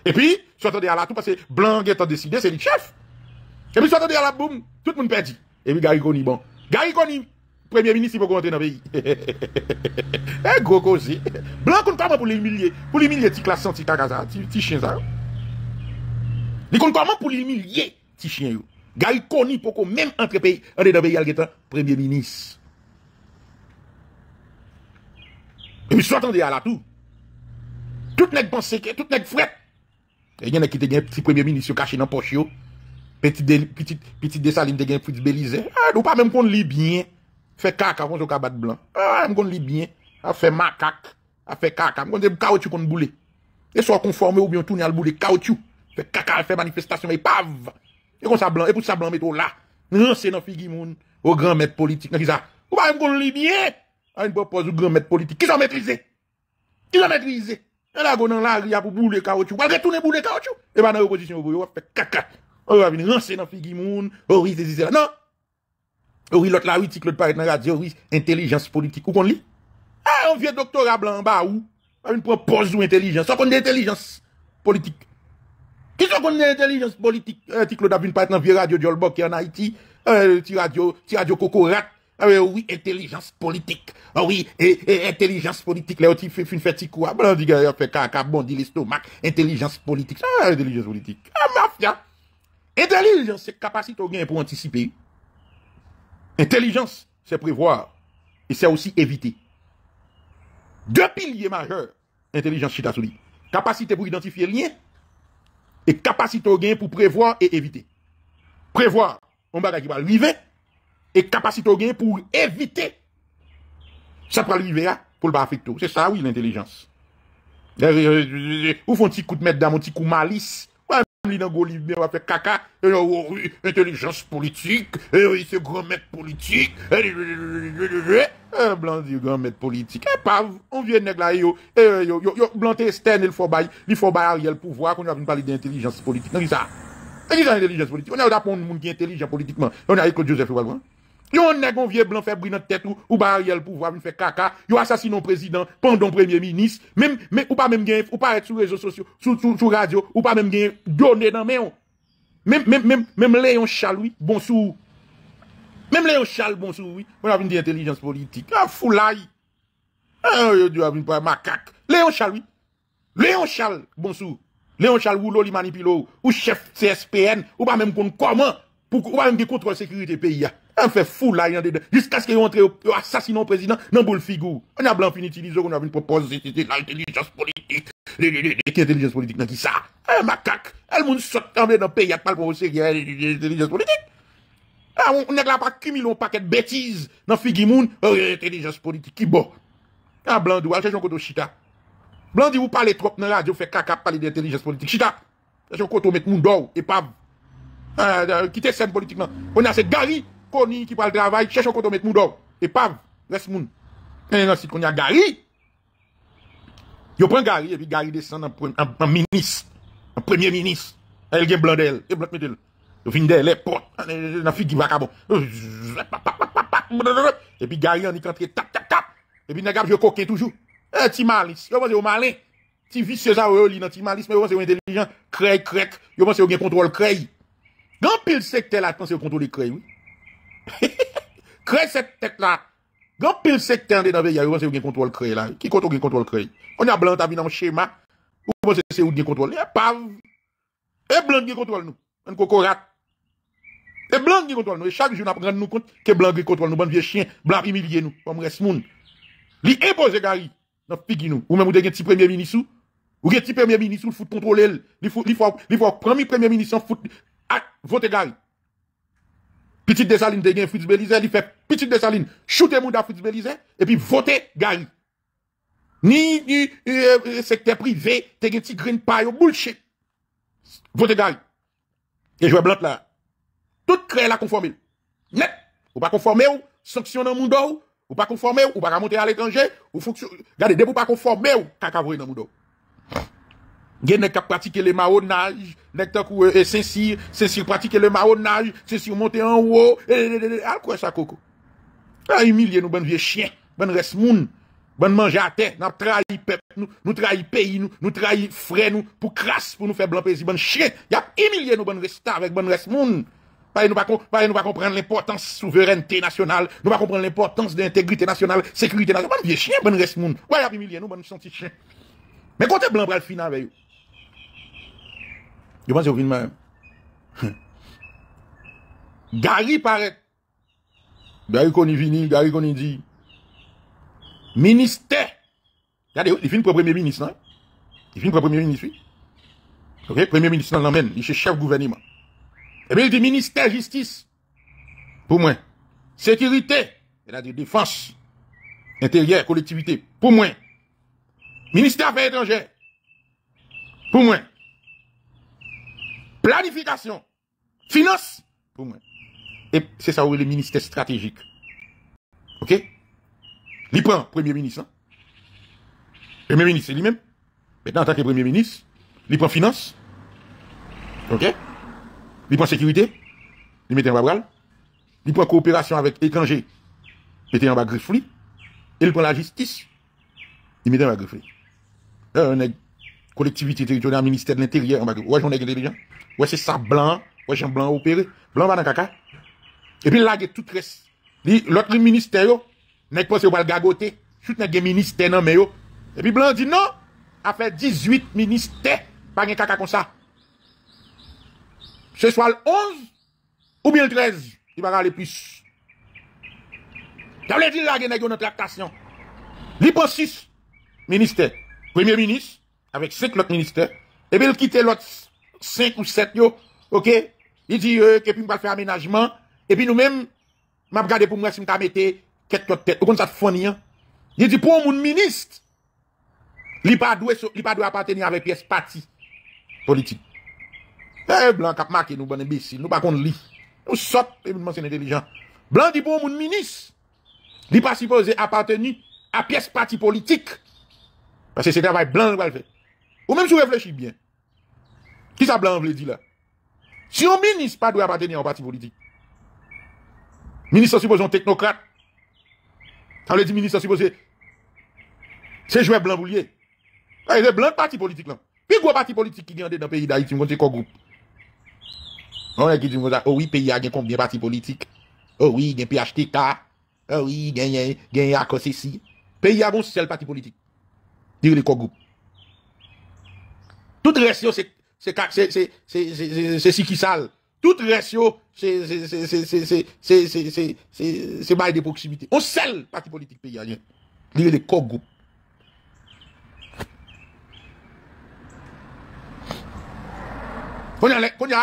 et puis s'attendait à la tout parce que blanc est décidé c'est le chef et puis s'attendait à la boum tout le monde perdu et puis Garry Conille bon Garry Conille Premier ministre, il faut rentrer dans le pays. Eh, gros cosy. Blanc, on ne peut pas pour l'humilier, petit classe, petit chien, ça. Il compte comment pour l'humilier, petit chien. Garry Conille, pour qu'on même entre pays, on est dans le pays, il Premier ministre. Et puis, attendez à la tout. Tout n'est pas pensé, tout n'est pas fret. Il y en a qui ont un petit Premier ministre caché dans le poche. Petit Dessalines, il y a un petit Bélisé. Ah, nous pas même qu'on lit bien. Fait caca avant de cabat blanc. Ah, on lit bien. A fait macaque. A fait caca. On dit caoutchouc qu'on boule. Et soit conformé ou bien tourner à le boule. Caoutchouc. Fait caca, fait manifestation. Et pave. Et qu'on s'ablanc. Et pour ça blanc, mettons là. Non, c'est dans figi moun. Au grand maître politique. Qui ça? Ou pas même qu'on lit bien. A une propose au grand maître politique. Qui sont maîtrisés? Qui sont maîtrisés? Et là, on a la ria pour boule caoutchouc. On va retourner boule caoutchouc. Et ben, dans l'opposition, on va faire caca. On va venir lancer dans figi moun. On rit des là. Non! Oui, l'autre là, oui, tic, l'autre paraît dans la radio, oui, intelligence politique. Où qu'on lit? Ah, on vient doctorat blanc en bas, où? On prend pose ou intelligence. On connaît intelligence politique. Qui sont connaît intelligence politique? Tic, l'autre paraît dans vieux radio Jolbok qui en Haïti. Ti radio Kokorat. Oui, intelligence politique. Ah oui, et intelligence politique. Là, on fait une fête quoi? Blanc, dit, on fait caca, bon, dit l'estomac. Intelligence politique. Ah, intelligence politique. Ah, mafia. Intelligence, c'est capacité au gain pour anticiper. Intelligence, c'est prévoir et c'est aussi éviter. Deux piliers majeurs, intelligence chita souli. Capacité pour identifier le lien et capacité au gain pour prévoir et éviter. Prévoir, on va qui va arriver et capacité au gain pour éviter. Ça va arriver là pour le affecter. C'est ça, oui, l'intelligence. Ou font un petit coup de mettre dans mon petit coup malice. On va faire caca, intelligence politique, oui, c'est grand maître politique, blanc dit grand maître politique, pas, on vient de là, blanc externe, il faut bailler le pouvoir, qu'on a une parler d'intelligence politique, non, ça, intelligence politique, on a d'apprendre le monde qui est intelligent politiquement, on a Claude Joseph, on a un vieux blanc fait briller notre tête, ou bailler le pouvoir, on fait caca, on assassine un président, pendant premier ministre, même, ou pas même gain, ou pas être sur les réseaux sociaux, sur radio, ou pas même gain, donner dans même Léon Charles, oui, bon sou, même Léon Charles, bon sou, oui, on a une intelligence politique, ah, foulaille, ah, on a une macaque, Léon Charles, oui, Léon Charles, bon sou, Léon Charles, ou l'oli manipilo, ou chef CSPN, ou pas même comment, pour qu'on ait un contrôle sécurité pays. On fait fou là, jusqu'à ce qu'ils rentrent au assassinat au président, non, boule figure. On a blanc fini utilisé, on a une proposition, l'intelligence politique. L'intelligence politique, non, qui ça? Un macaque. Elle monde saute dans le pays, il n'y a pas le procès, il y a l'intelligence politique. On n'a pas cumulé un paquet de bêtises dans Figimoun, intelligence politique, qui bon. Ah, blanc, d'où, j'ai un côté chita. Blanc, dit, vous parlez trop dans la radio, fait caca, parler d'intelligence politique. Chita, j'ai un côté mettre moun d'or, et pas. Quitter scène politiquement. On a ce Garry Conille qui parle travail, cherche un compte mettre Moudor. Et paf, reste moun. Et non, si on a Garry, yo prend Garry et puis Garry descend en ministre, en premier ministre. Elle gagne blanc d'elle, et blanc d'elle. Yo fin d'elle, les portes, la fille qui va cabot. Et puis Garry en y rentre, tap. Et puis Nagab, je coquet toujours. Un petit malice, yo pense au malin. Ti vicieux à yo li nan ti malice, mais yo pense au intelligent, crèque. Yo pense au gain contrôle crèque. Dans pile secteur là, c'est au contrôle des créés, oui. Créer cette tête là. Dans pile secteur, on est dans le contrôle créé là. Qui compte au contrôle créé? On a blanc, t'as mis dans le schéma. Ou comment c'est où le contrôle? Et blanc qui contrôle nous. On cocorat. Et blanc qui contrôle nous. Et chaque jour, on prend nous compte que blanc qui contrôle nous. Bon vieux chien, blanc humilié nous. Comme reste moun. Li impose Garry. Dans pigi nous. Ou même ou de gen ti premier ministre. Ou gen ti premier ministre, ou le fout contrôler. Il faut premier ministre, fout. Ah, vote Garry. Petite Dessalines, de gain Fritz Bélisé, il fait Petite Dessalines, shooter moun da Fritz Bélisé, et puis vote Garry. Ni secteur privé, te gain ti green pie, bullshit. Vote Garry. Et jouer blanc là. Tout crée la conformé. Net. Ou pas conformé ou, sanction dans moun do, ou pas conformé ou pas monter à l'étranger, ou fonctionne. Regardez, debout pas conformé ou, kakavoué dans moun do. Gen nèg ka pratiquer le marronnage, nèg tan kou Saint-Cyr pratiquer le marronnage, Saint-Cyr monter en haut, al quoi ça coco. A humilier nous bon vieux chien, bon reste moun, bon manger à terre, n'a trahi peuple nous trahi pays nous trahi frère nous pour crasse pour nous faire blanc pays bon chien. Y a humilier nous bon reste avec bon reste moun. Nous ne comprenons l'importance de la souveraineté nationale, nous ne comprenons l'importance de l'intégrité nationale, sécurité nationale. Bon vieux chien, bon reste monde. Ouais, il y a des milliers, nous, bon petit chien. Mais quand t'es blanc, bras le final avec eux. Je pense que vous même. Garry paraît. Garry Conille vini, Garry Conille dit. Ministère. Regardez, il finit pour premier ministre, non? Il finit pour premier ministre, oui. Ok, premier ministre, non, l'emmène. Il est chef gouvernement. Et bien, il dit ministère justice. Pour moi. Sécurité. Il a dit défense. Intérieur, collectivité. Pour moi. Ministère affaires étrangères. Pour moi. Planification. Finance. Pour moi. Et c'est ça où est le ministère stratégique. Ok? Il prend premier ministre. Hein? Premier ministre, c'est lui-même. Maintenant, en tant que premier ministre, il prend finance. Ok? Il prend sécurité. Il met en bas bral. Il prend coopération avec étrangers. Il met en bas griffli. Et il prend la justice. Il met en bas griffli. Là, on a collectivité territoriale, ministère de l'Intérieur en bas griffli. Ouais, j'en ai intelligent. Ouais, c'est ça blanc. Ouais, j'en blanc opéré. Blanc va dans caca. Et puis, là, il y a tout reste. L'autre ministère, n'est pas sur le gagoté. Tout n'est pas ministère, non, mais yo. Et puis, blanc dit non. A fait 18 ministères. Pas de caca comme ça. Ce soit le 11 ou bien le 13. Il va aller plus. Ça veut dire là, il y a une tractation. Il prend 6 ministères. Premier ministre, avec 5 autres ministères. Et puis, il quitte l'autre 5 ou 7, yo. OK? Il dit, que puis, il va faire aménagement. Et puis nous-mêmes, je vais regarder pour moi si je vais mettre quelques têtes. Vous comprenez ça de funny, hein? Il dit, pour mon ministre, il ne doit pas appartenir avec pièce parti politique. Eh, Blanc, cap marqué, nous, bon imbécile, nous pas qu'on lit. Nous sortons, évidemment, c'est intelligent. Blanc dit, pour mon ministre, il n'est pas supposé appartenir à pièce parti politique. Parce que c'est travail Blanc qui va le faire. Ou même si vous réfléchissez bien. Qui ça Blanc veut dire là? Si un ministre ne doit pas appartenir à un parti politique, ministre supposé technocrate. Ça veut dire ministre supposé. C'est jouer blanc boulier. Il est blanc parti politique là. Puis gros parti politique qui vient dans le pays d'Haïti, on dit quoi groupe. On a qui dit oh oui, pays a combien de partis politiques? Oh oui, il y a PHTK. Oh oui, il y a ACOCC. Pays a un seul parti politique. Dire les quoi groupe. Tout reste c'est si qui sale. Tout ratio, c'est bail de proximité. On seul parti politique pays alien. Il y a des corps groupes. Konya,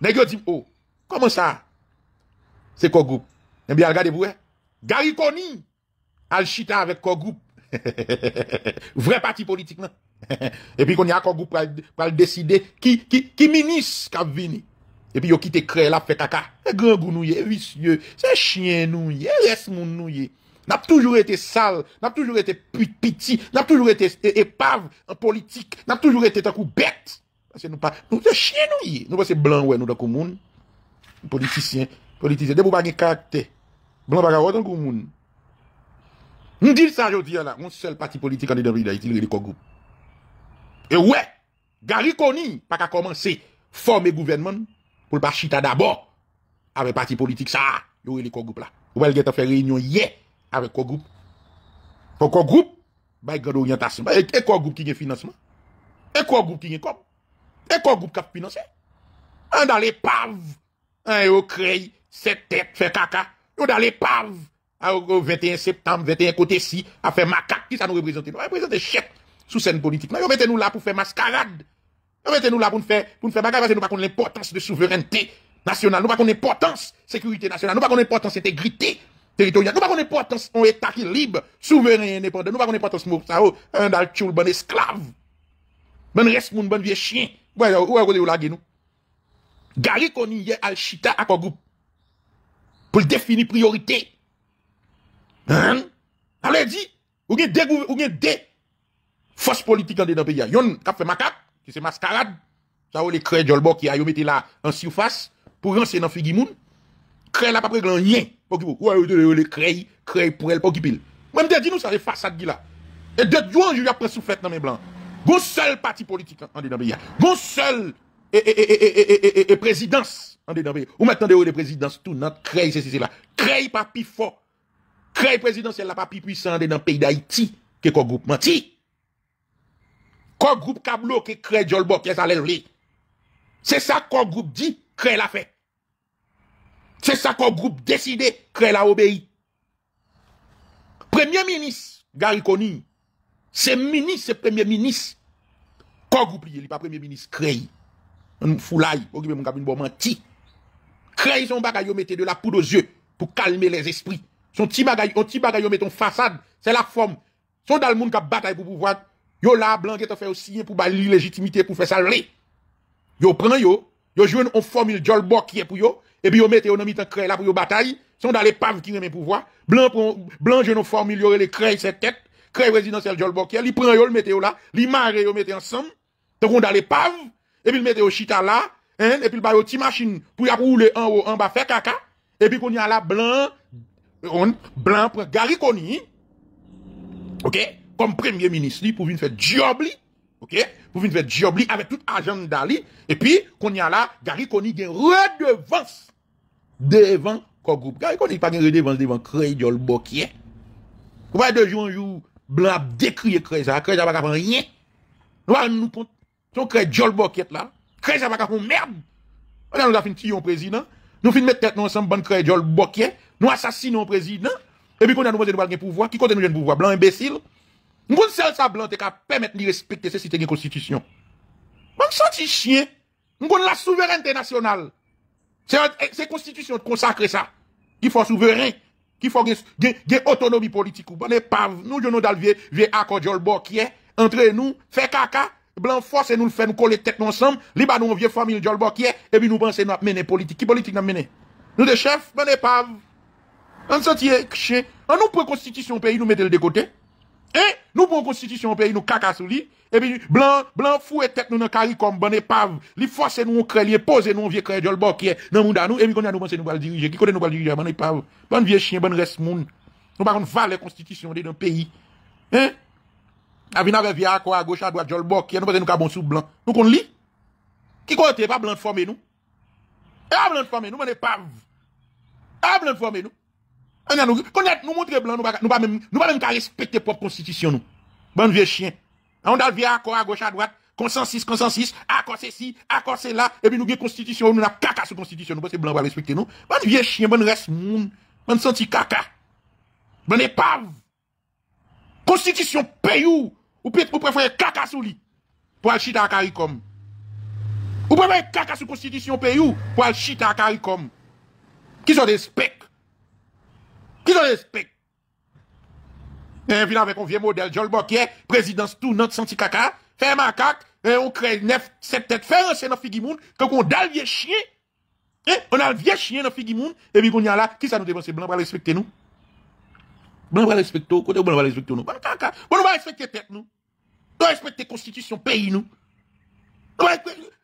nèg dit, oh, comment ça? C'est corps groupe. Eh bien, regardez-vous, Garry Conille, Alchita avec corps groupe. Vrai parti politique, non? Et puis, Konya, corps groupe, pour décider qui ministre qui vient. Et puis, yon qui te crée la fait caca. C'est grand goût nouye, vicieux, c'est chien nouye, reste moun nouye. N'a toujours été sale, n'a toujours été petit, n'a toujours été épave en politique, n'a toujours été tant coup bête. Parce que nous pas, nous c'est chien nouye. Nous c'est blanc ouais, nous dans moun. Politicien, politicien, de pou pas gen caractère. Blanc pas gawa dans moun. Nous dit ça jodi là, on seul parti politique en dedans d'Haïti, il est groupe. Et ouais, Garry Conille pas qu'à commencer former gouvernement. Pour le Pachita d'abord, avec parti politique, ça, il y a les co-groupes là. Ou bien, il y a fait réunion hier avec co-groupe. Pour co-groupe, il y a une grande orientation. Il y a co-groupe qui a financement. Il y a co-groupe qui a com. Il y a co-groupe qui a financé. Un dans les paves, un yo crée, cette tête fait caca. Un dans les paves, au 21 septembre, 21 côté si, a fait macaque. Qui ça nous représente? Nous représente chef sous scène politique. Nous mettez nous là pour faire mascarade. Mettez-nous là pour nous faire bagarre, parce que nous ne connaissons pas l'importance de souveraineté nationale, nous ne connaissons pas l'importance de sécurité nationale, nous ne connaissons pas l'importance d'intégrité territoriale, nous ne connaissons pas l'importance d'un État qui est libre, souverain et indépendant, nous ne connaissons pas l'importance d'un alcool, bon esclave, bon reste, bon vieux chien. Où est-ce que nous Garry Conille Alchita à quoi groupe pour définir priorité. Hein? Allez, dit, vous avez deux forces politiques dans le pays. Yon qui a fait macaque. Qui c'est mascarade, ça ou les crée Jolbo qui a yo mette là en surface pour renseigner dans Figimoun. Crée là pas près grand rien. Ouais, les crée pour elle pas qui pile. Moi me dis nous ça les façades qui là. Et d'autres jours je vais prendre soufflet dans mes blancs. Gon seul parti politique en dedans pays. Gon seul et présidence en dedans pays. Ou maintenant de présidence tournante, créer ceci là. Créer pas plus fort. Créer présidentiel là pas plus puissant en dedans pays d'Haïti que quoi groupe menti. Quoi groupe kablo qui crée Jolbo pièce à l'aile. C'est ça qu'on groupe dit, crée la fait. C'est ça qu'on groupe décidé, crée la obéi. Premier ministre, Garry Conille, c'est ministre, c'est premier ministre. Qu'on groupe lié, il n'est pas premier ministre, crée. On foulaille, on dit, on menti. Crée son bagay, on mette de la poudre aux yeux pour calmer les esprits. Son petit bagay, on met en façade, c'est la forme. Son dans le monde qui a bataille pour pouvoir, yo la blanc qui a fait aussi pour balayer l'illégitimité pour faire ça. Yo prend yo, yo joue une formule Jolbo qui est pour yo, et puis yo mette yo nan mitan cré là pour yo bataille, sont dans les paves qui remet pouvoir, blanc joue une formule yo les cré cette tête, cré présidentiel Jolbo qui, li prend yo le mette yo là, li maré yo mette ensemble, donc on dans les paves, et puis le mette yo chita là, hein, et puis ba yo ti machine pour y rouler en haut en bas faire caca, et puis qu'on y a là blanc pour Garry Conille. OK, comme premier ministre li pour venir faire job li. OK, pour venir faire jobli avec toute agenda li, et puis qu'on y a là Garry Conille gagne redevance devant co groupe. Garry Conille pas gagne redevance devant créer Jolbo qui est. Vous voyez de jour en jour blanc décrier créer ça pas rien. Nous allons nous compte ton créer Jolbo qui est là. Créer ça pas font merde. On nous a fin tuer un président, nous fin mettre tête nous ensemble bonne créer Jolbo qui est, nous assassiner un président et puis qu'on a nous poser de pas pouvoir, qui côté nous jeune pouvoir blanc imbécile. Nous seul ça blanc te ka permettre de respecter ceci de constitution. On senti chien. Nous avons la souveraineté nationale. C'est constitution consacrée ça. Qui faut souverain, qui faut autonomie politique. Bon n'est pas nous je nous d'alvier vieux accord Jolbo qui est entre nous fait caca blanc force et nous le fait nous coller tête ensemble, li ba nous vieux famille Jolbo qui est et puis nous penser nous mener politique. Qui politique nous mener? Nous de chef, bon n'est pas on senti chien. On nous prend constitution pays nous mettre le de côté. Et nous pour constitution pays nous caca sous lui et puis blanc fou et tête nous dans carré comme bonne épave li forcer nous on créer poser nous on vieux créer Jolbo qui est dans monde nous et puis qu'on a nous penser nous pas diriger qui connaît nous pas diriger bonne épave bonne vieux chien bonne reste monde nous pas qu'on valer constitution dans pays hein avine avec via quoi à gauche à droite Jolbo qui nous penser nous ka bon sous blanc nous qu'on li qui côté pas blanc former nous et blanc former nous bonne épave à blanc former nous. Connaître nous montrer blanc nous pas même qu'à respecter propre constitution nous. Bonne vieux chien. On doit vieux accord à gauche à droite, consensus, accord ceci, accord cela et puis nous gagne constitution nous n'a caca sur constitution nous parce que blanc va respecter nous. Bonne vieux chien, bonne reste monde, bonne senti caca. Bonne épave. Constitution pays ou peut-être vous préférez caca sur lui pour aller chita à Caricom. Ou préférez caca sur constitution pays pour aller chita à Caricom. Qui sont des specs? Qui le respecte? Et puis avec un vieux modèle, Jolbo qui est présidence tout notre senti caca, fait macaque, et on crée 9, 7 têtes, fait un dans Figimoun, que qu'on a le vieux chien, et on a le vieux chien dans Figimoun, et puis qu'on y a là, qui ça nous dépense? Blanc va respecter nous? Blanc va respecter nous? Côté blanc va respecter nous? Bon, on va respecter tête nous? On va respecter constitution pays nous?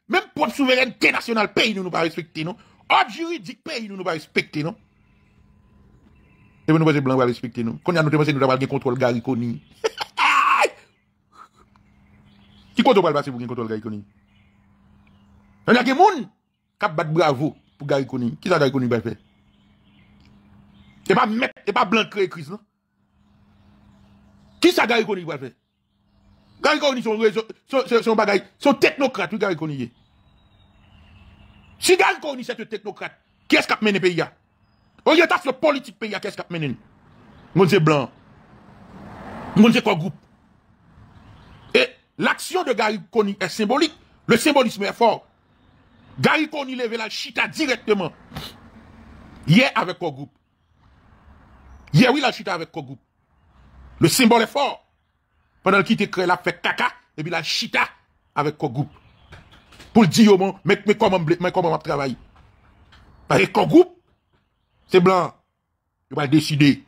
Même propre souveraineté nationale pays nous, nous va respecter nous? Ordre juridique pays nous, nous va respecter nous? Et nous pensons blanc va respecter nous. Quand nous pensons nous avons le contrôle Garry Conille. Qui compte pas le passer pour le contrôle Garry Conille? Il y a des gens qui battent bravo pour Garry Conille. Qui ça Garry Conille va faire? C'est pas mettre, c'est pas blanc créer crise non? Qui ça Garry Conille va faire? Garry Conille son bagage, son technocrate ou Garry Conille. Si Garry Conille c'est un technocrate, qui est-ce qui a mené le pays? Orientation politique pays à qu'est-ce qu'a mené. Mon c'est blanc. Mon c'est quoi groupe. Et l'action de Garry Conille est symbolique. Le symbolisme est fort. Garry Conille levait la chita directement. Hier avec quoi groupe. Hier oui la chita avec quoi groupe. Le symbole est fort. Pendant qu'il était créé la fait caca et puis la chita avec quoi groupe. Pour dire au monde mais comment on travaille. Avec quoi groupe. C'est blanc. Ils vont décider.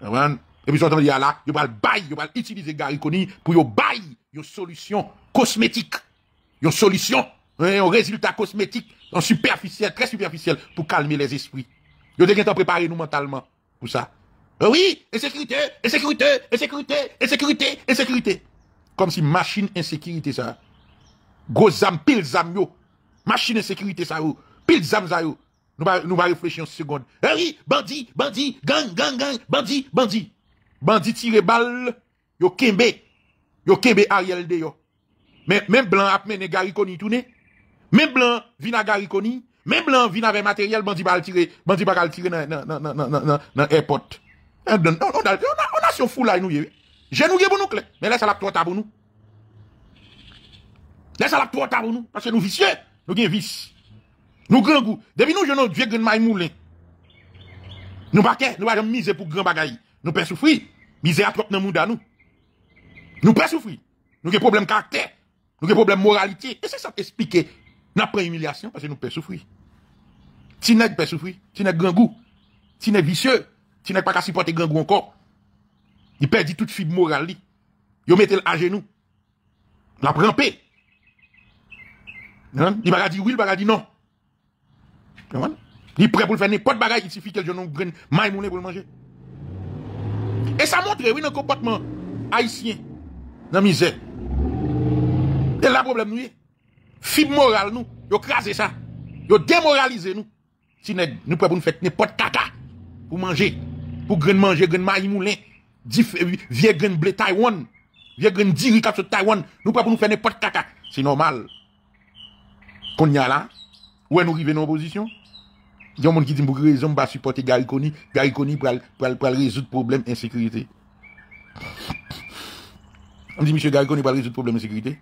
Et puis, ils là, ils vont bailler, ils vont utiliser Garry Conille pour bailler une solution cosmétique. Une solution, un résultat cosmétique, en superficiel, très superficiel, pour calmer les esprits. Ils ont préparé nous mentalement pour ça. Oui, insécurité. Comme si machine insécurité ça. Gros zam, pile zam yo. Machine insécurité ça. pile zam za yo. Nous va réfléchir une seconde. Harry, bandit, bandit, gang, gang, gang, bandit, bandit. Bandit tire balle, yo kembe Ariel de yo. Même blanc a mené Garry Conille tourné. Même blanc vina Garry Conille, même blanc vina avec matériel bandit bal tirer dans airport. On a son fou là nous y. Je nous bon nous mais laisse la porte pour nous. Laisse la porte pour nous parce que nous vicieux, nous gain vice. Nous grand goût. Depuis nous jeunes vieux grand maimoulin. Nous pas miser pour grand bagaille. Nous pas souffrir, miser à trop dans monde nous. Nous pas souffrir. Nous avons des problèmes de caractère, nous avons des problèmes de moralité. Et c'est ça qui explique notre humiliation, parce que nous pouvons souffrir. Si nous pouvons souffrir, si nous grand goût, si nous vicieux, si nous pas supporter grand goût encore, il perd toute fibre morale. Il met à genoux. La ramper. Il va dire oui, il va dire non. Il est prêt pour faire n'importe quoi, il suffit que je n'en prenne maïmoune pour le manger. Et ça montre, oui, notre comportement haïtien dans la misère. C'est là le problème, nous. Fibre morale, nous. Yo crasé ça. Yo démoralisé, nous. Si nous pouvons faire n'importe caca pour manger, pour manger, grain maïmoulin, vieux grain blé Taïwan, vieux grain diri cap sur Taïwan, nous pouvons faire n'importe caca. C'est normal. Qu'on y a là, où est-ce nous arrivons dans l'opposition? Il y a des gens qui disent que les hommes ne vont pas supporter Garry Conille, Garry Conille pour résoudre le problème d'insécurité. On dit, monsieur Garry Conille va résoudre le problème de sécurité.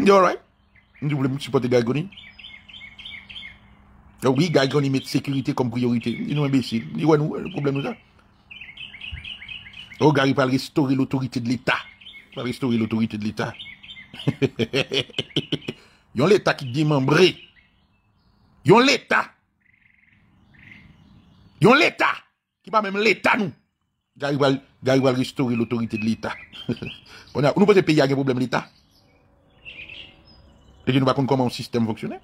On dit, all right. On dit, vous voulez supporter Garry Conille? Oui, Garry Conille met sécurité comme priorité. Ils sont imbéciles. Ils disent, ouais, nous, le problème, nous, ça. Oh, Garry va restaurer l'autorité de l'État. Il va restaurer l'autorité de l'État. Ils ont l'État qui démembré. Ils ont l'État. Ils ont l'État. Qui pas même l'État, nous. Garry va restaurer l'autorité de l'État. On a, nous peut payer à un problème de l'État. Et nous ne comprenons pas comment le système fonctionne.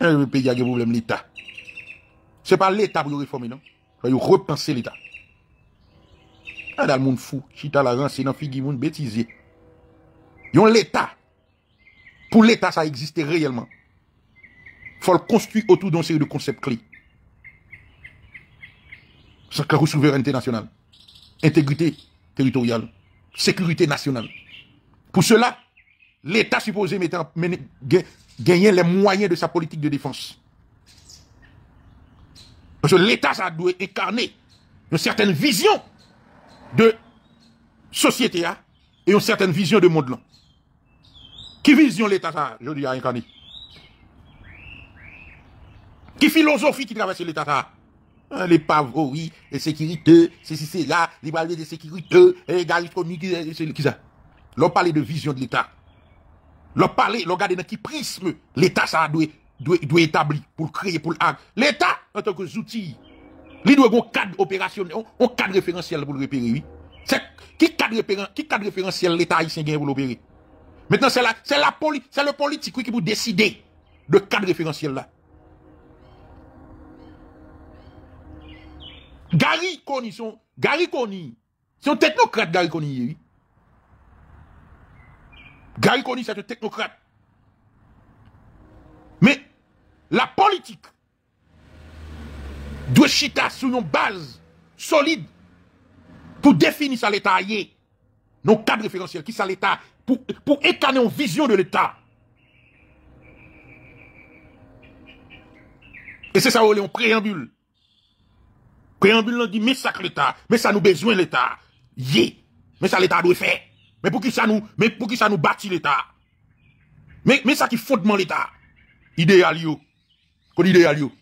On peut payer à un problème de l'État. Ce n'est pas l'État pour réformer, non. Il faut repenser l'État. Il y a le monde fou. Chita la rance, c'est dans figure, monde bêtisier. Ils ont l'État. Pour l'État, ça existe réellement. Il faut le construire autour d'une série de concepts clés. Souveraineté nationale, intégrité territoriale, sécurité nationale. Pour cela, l'État supposé gagner les moyens de sa politique de défense. Parce que l'État, ça doit incarner une certaine vision de société et une certaine vision de monde. Qui vision l'État, ça, je dis, a incarné? Qui philosophie qui traverse l'État, ça? Les pavoris, les sécurités, c'est là, les balles de sécurité, les Garry Conille, c'est qui ça? L'on parle de vision de l'État. L'on parle, l'on regarde dans qui prisme l'État ça doit établir pour créer, pour l'acte. L'État, en tant que outil, il doit avoir un cadre opérationnel, un cadre référentiel pour le repérer, oui. C'est qui cadre référentiel l'État haïtien gagne pour l'opérer? Maintenant, c'est le politique oui, qui vous décider de cadre référentiel là. Garry Conille, c'est un technocrate, Garry Conille. Garry Conille, c'est un technocrate. Mais la politique doit chita sur une base solide pour définir ça l'État aillé, non cadre référentiel, qui ça l'État, pour écarter une vision de l'État. Et c'est ça où on préambule. Préambule dit, mais ça que l'État, mais ça nous besoin l'État. Yeah. Mais ça l'État doit faire. Mais pour qui ça nous, bâtit l'État? Mais ça qui fondement l'État? Idéal yo. Qu'on idéal yo.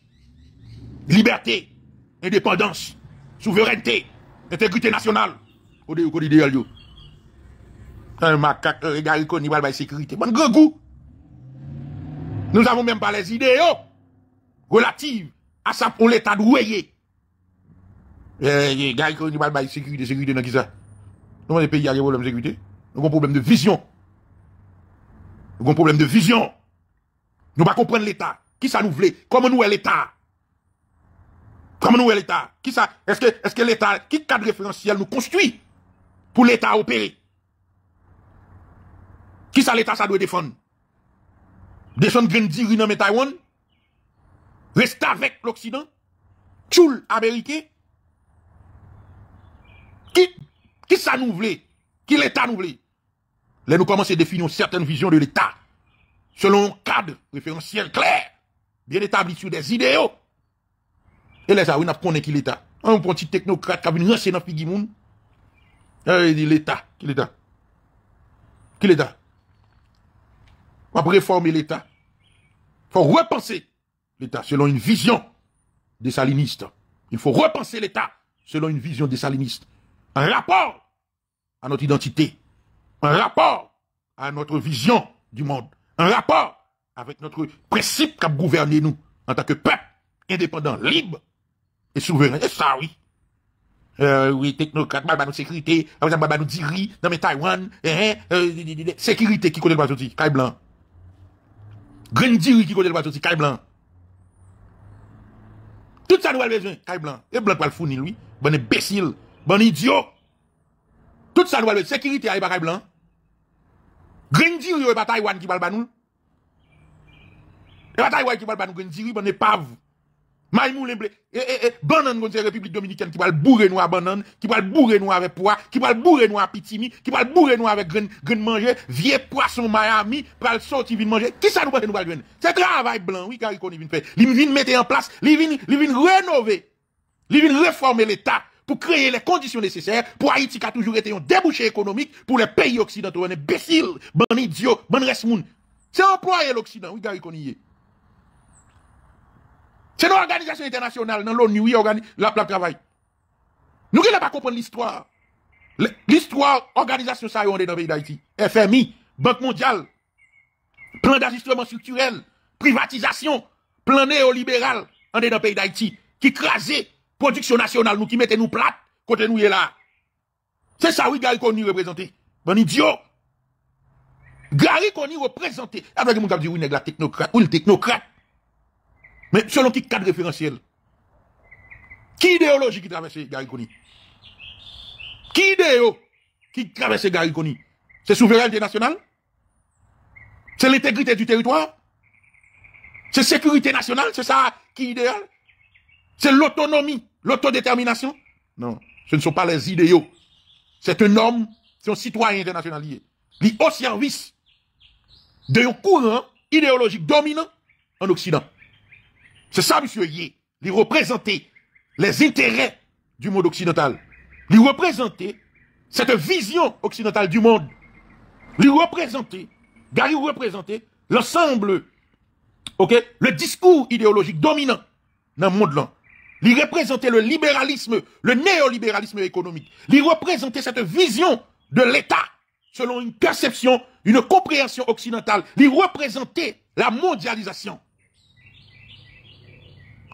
Liberté, indépendance, souveraineté, intégrité nationale. Qu'on idéal yo. Un macaque, un Garry Conille, il va sécurité. Bon grand goût. Nous n'avons même pas les idéaux relatifs à ça pour l'État de voyer. Garry Conille va bailler sécurité dans qui ça? Nous les pays a des problèmes de sécurité. Nous avons un problème de vision. Nous ne comprenons pas l'État. Qui ça nous veut? Comment nous est l'État? Qui ça? Est-ce que l'État, qui cadre référentiel nous construit pour l'État opérer? Qui ça l'État ça doit défendre? descendre grandir dans Taïwan, rester avec l'Occident, tchoul américain, qui ça nous voulait, qui l'État nous voulait. Là, nous commençons à définir certaines visions de l'État, selon un cadre référentiel clair, bien établi sur des idéaux. Et là, ça, on a connu qui l'État. Un petit technocrate qui a venu lancer dans Figimoun. Il dit l'État, qui l'État? Qui l'État? On va réformer l'État. Il faut repenser l'État selon une vision des salinistes. Il faut repenser l'État selon une vision des salinistes. Un rapport à notre identité. Un rapport à notre vision du monde. Un rapport avec notre principe qui a gouverné nous en tant que peuple indépendant, libre et souverain. Et ça, oui. Oui, technocrate, mal nous sécurité, mal nous diri, non mais Taïwan, sécurité qui connaît le bateau, caille blanc. Green diri qui connaît le bateau, caille blanc. Tout ça nous a besoin, caille blanc. Et blanc pas le fournir, lui. Bon imbécile, bon idiot. Tout ça nous a besoin, sécurité à caille blanc. Green diri, et pas Taïwan qui parle nous. Et pas Taïwan qui parle nous, green diri, bon épave. Maïmou Lemble, banane contre la République Dominicaine qui va le bourrer nous à banane, qui va le bourrer nous avec poids, qui va le bourrer nous à pitimi, qui va le bourrer nous avec grain manger, vieux poisson Miami, pour le sortir, vient manger. Qui ça nous va nous faire? C'est travail blanc, oui, Garry Conille vient faire. Il vient mettre en place, il vient rénover, il vient réformer l'État pour créer les conditions nécessaires pour Haïti qui a toujours été un débouché économique pour les pays occidentaux. On est imbécile, bon idiot, bon resmoun. C'est employer l'Occident, oui, Garry Conille. C'est nos organisations internationales, dans l'ONU, oui, la travail. Nous ne pas comprendre l'histoire. L'histoire, organisation, ça y est dans le pays d'Haïti. FMI, Banque mondiale, plan d'ajustement structurel, privatisation, plan néolibéral, on est dans le pays d'Haïti, qui crasait production nationale, nous qui mettez nous plate, côté nous est là. C'est ça, oui, Garry Conille représenté. Bon idiot. Garry Conille représenté. Avec mon gars dit, oui, nèg la technocrate, ou le technocrate. Mais selon qui cadre référentiel? Qui idéologie qui traverse Garry Conille? Qui idéo qui traverse Garry Conille? C'est souveraineté nationale? C'est l'intégrité du territoire? C'est sécurité nationale? C'est ça qui idéal? C'est l'autonomie, l'autodétermination? Non, ce ne sont pas les idéaux. C'est un homme, c'est un citoyen internationalier. Il est au service d'un courant idéologique dominant en Occident. C'est ça, monsieur Yé. Il représentait les intérêts du monde occidental. Il représentait cette vision occidentale du monde. Il représentait, Garry représentait l'ensemble, okay, le discours idéologique dominant dans le monde-là. Il représentait le libéralisme, le néolibéralisme économique. Il représentait cette vision de l'État selon une perception, une compréhension occidentale. Il représentait la mondialisation.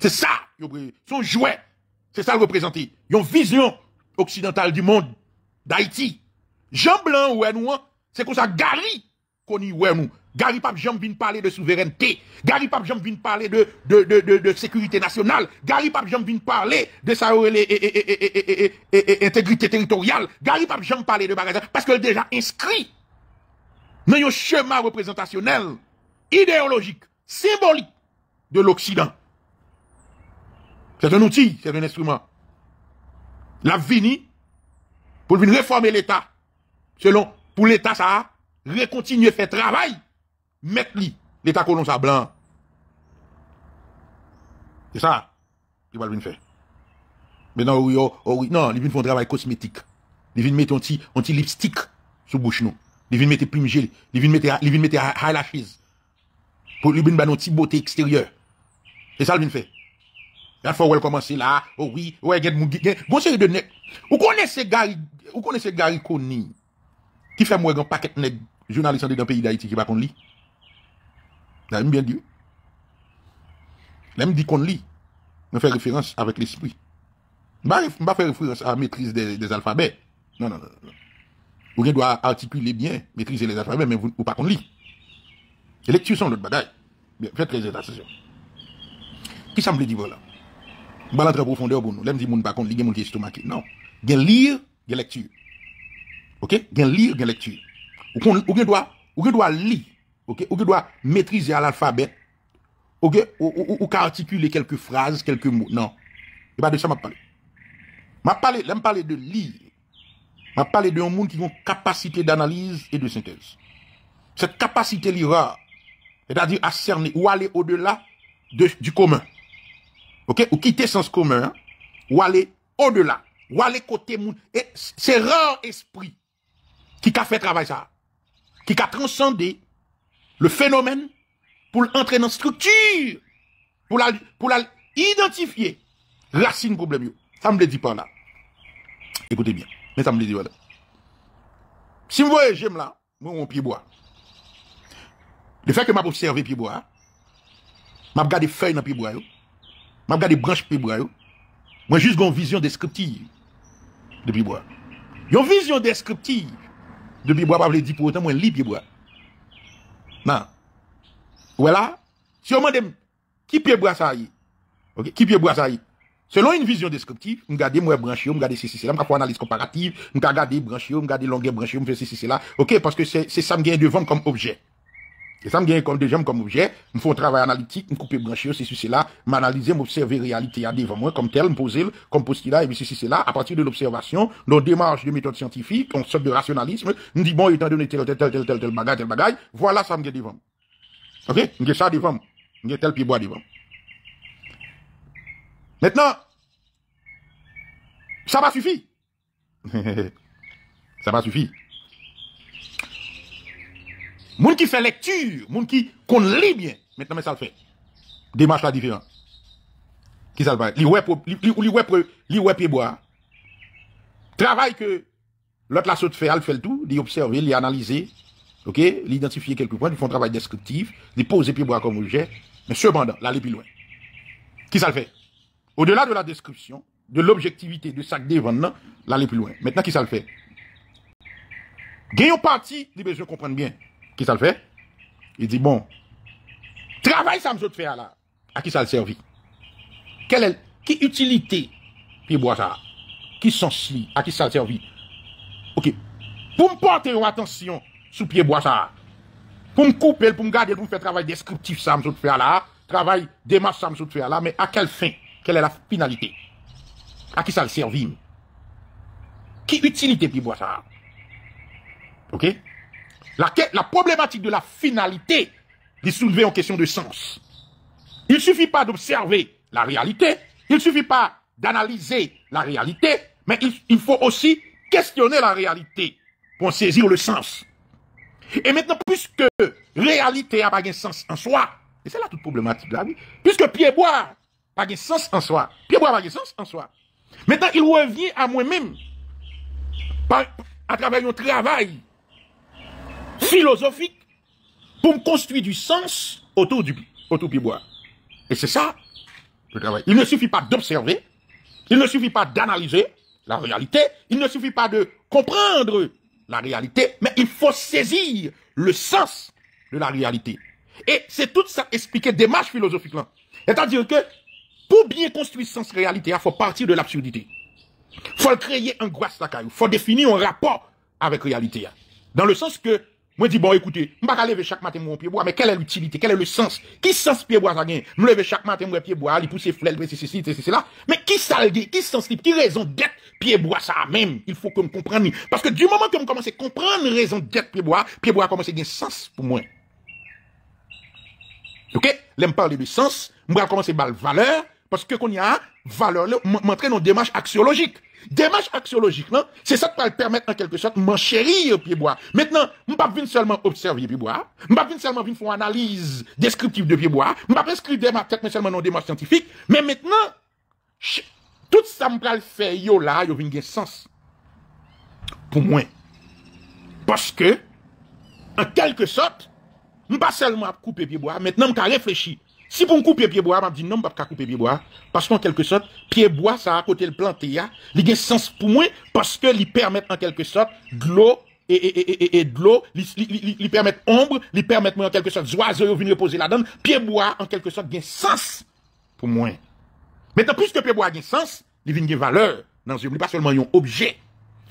C'est ça, son jouet, c'est ça le représenter. Une vision occidentale du monde, d'Haïti. Jean Blanc, ouais, nous, c'est comme ça, Garry Conille, ouais, nous. Garry Pape Jean vient parler de souveraineté. Garry Pape Jean vient parler de sécurité nationale. Garry Pape Jean vient parler de sa intégrité territoriale. Garry Pape Jean parler de bagage. Parce qu'elle est déjà inscrite dans un schéma représentationnel, idéologique, symbolique de l'Occident. C'est un outil, c'est un instrument. L'avenir, pour venir réformer l'État, selon, pour l'État, ça, recontinuer à faire travail, mettre-lui, l'État colon ça blanc. C'est ça, il va le venir faire. Maintenant, oui, oh, oui, non, il vient faire un travail cosmétique. Il vient mettre un petit lipstick sous bouche, nous. Il vient mettre plume gel, il vient mettre eyelashes. Pour lui, il vient un petit beauté extérieure. C'est ça, il vient faire. Il faut commencer là, oh oui, ouais, bon série de nèg. Vous connaissez Garry Conille, qui fait moi un paquet nèg, journaliste dans le pays d'Haïti qui va qu'on lit. Là, bien dit. Là, me dit qu'on lit. On fait référence avec l'esprit. On va faire référence à la maîtrise des alphabets. Non, non, non, non. Vous doit articuler bien, maîtriser les alphabets, mais vous pas qu'on lit. Les lectures sont l'autre bagaille. Faites très attention. Qui ça me dit voilà? Je vais entrer en profondeur pour nous. Là, je dis, je ne pas lire, je ne non. Je lire, je lecture. Ok? Je lire, je lecture. Ou qu'on doit lire OK, ou qui doit maîtriser l'alphabet. OK, ou articuler quelques phrases, quelques mots. Non. Et pas de ça m'a parlé. M'a parlé de lire. M'a parlé de un monde qui a une capacité d'analyse et de synthèse. Cette capacité lira, c'est-à-dire à cerner ou aller au-delà du commun. OK, ou quitter sens commun, hein? Ou aller au-delà, ou aller côté monde. Et c'est rare esprit qui a fait travail ça, qui a transcendé le phénomène pour entrer dans la structure, pour la identifier racine problème. Ça me le dit pas là. Écoutez bien, mais ça me le dit pas là. Si vous voyez, j'aime là, moi, on pied-bois. Le fait que m'a observé pied-bois, m'a regardé feuilles dans pied-bois, m'a regardé branches pied-bois, moi, juste une vision descriptive de pied-bois. Une vision descriptive de pied-bois, pas dit pour autant, moi, lis pied-bois. Non. Voilà. Si on me demande qui pied-bois ça y est, OK, qui pied-bois ça y est, selon une vision descriptive, on regarde moi branché, on regarde ceci, cela, on fait analyse comparative, on regarde branché, on regarde longueur branché, on fait ceci, cela. OK, parce que c'est ça me gagne devant comme objet. Et ça me gagne comme devant comme objet, on fait un travail analytique, on coupe branché, ceci, cela, m'analyser, m'observer réalité à devant moi comme tel, me poser comme postulat et puis ceci, cela, à partir de l'observation, nos démarches de méthode scientifique, on sorte de rationalisme, on dit bon, étant donné tel bagage, voilà ça me gagne devant. OK, on gagne ça devant, on gagne tel pied-bois devant. Maintenant, ça va suffire. Ça va suffire. Moun qui fait lecture, moun qui lit bien, maintenant mais ça le fait. Démarche la différence. Qui ça le fait? Li wè pied-bois. Travail que l'autre la saute fait, elle fait le tout, li observer, li analyser, OK, li identifier quelques points, ils font un travail descriptif, li poser pied-bois comme objet, mais cependant, là, li plus loin. Qui ça le fait? Au-delà de la description, de l'objectivité de sac d'événement, là, aller plus loin. Maintenant, qui ça le fait? Gagnons parti, les besoins comprennent bien. Qui ça le fait? Il dit, bon, travail ça me fait faire là. À qui ça le servit? Quelle est, qui utilité? Puis bois ça. Qui sont si? À qui ça le servit? OK. Pour me porter attention sous pied bois ça. Pour me couper, pour me garder, pour me faire travail descriptif ça me fait là. Travail démarche ça me fait faire là. Mais à quelle fin? Quelle est la finalité? À qui ça le servit? Qui utilité puis bois ça? OK? La problématique de la finalité, il soulevait en question de sens. Il ne suffit pas d'observer la réalité, il ne suffit pas d'analyser la réalité, mais il faut aussi questionner la réalité pour saisir le sens. Et maintenant, puisque réalité n'a pas de sens en soi, et c'est là toute problématique de la vie, puisque pied-bois pas de sens en soi. Pied-bois n'a pas de sens en soi. Maintenant, il revient à moi-même à travers un travail philosophique pour me construire du sens autour du pied-bois. Et c'est ça le travail. Il ne suffit pas d'observer, il ne suffit pas d'analyser la réalité, il ne suffit pas de comprendre la réalité, mais il faut saisir le sens de la réalité. Et c'est tout ça expliqué démarche philosophique là. C'est-à-dire que pour bien construire sens réalité, il faut partir de l'absurdité. Il faut créer un grâce la caillou, il faut définir un rapport avec réalité. Dans le sens que moi dis bon écoutez, je ne vais pas lever chaque matin mon pied-bois, mais quelle est l'utilité, quel est le sens? Qui sens pied-bois ça gagne? Je lève chaque matin mon pied-bois, il pousse flèche, ceci, ceci, cela. Mais qui ça gagne? Qui sens libre? Qui raison d'être pied-bois ça même? Il faut que je comprenne. Parce que du moment que je commence à comprendre raison d'être pied-bois commence à gagner sens pour moi. OK? Je me parle de sens, je vais commencer par valeur, parce que quand il y a valeur, je m'entraîne dans une démarche axiologique. Démarche axiologique, c'est ça qui va permettre en quelque sorte de m'enchérir pied-bois. Maintenant, je ne vais pas seulement observer pied-bois, je ne vais pas seulement faire une analyse descriptive de pied-bois, je ne vais pas inscrire ma tête seulement dans une démarche scientifique, mais maintenant, tout ça me va le faire, là, il y a un sens. Pour moi. Parce que, en quelque sorte, je ne vais pas seulement couper pied-bois, maintenant, je vais réfléchir. Si pour me couper pied-bois, je me dis non, je ne vais pas couper pied-bois. Parce qu'en quelque sorte, pied-bois, ça a côté le planté. Il y a sens pour moi parce que il permet en quelque sorte de l'eau et de l'eau. Il permet ombre, il permet en quelque sorte des oiseaux venir reposer là-dedans. Pied-bois, en quelque sorte, il y a sens pour moi. Maintenant, plus que pied-bois a sens, il y a une valeur dans le jeu. Il n'est pas seulement un objet.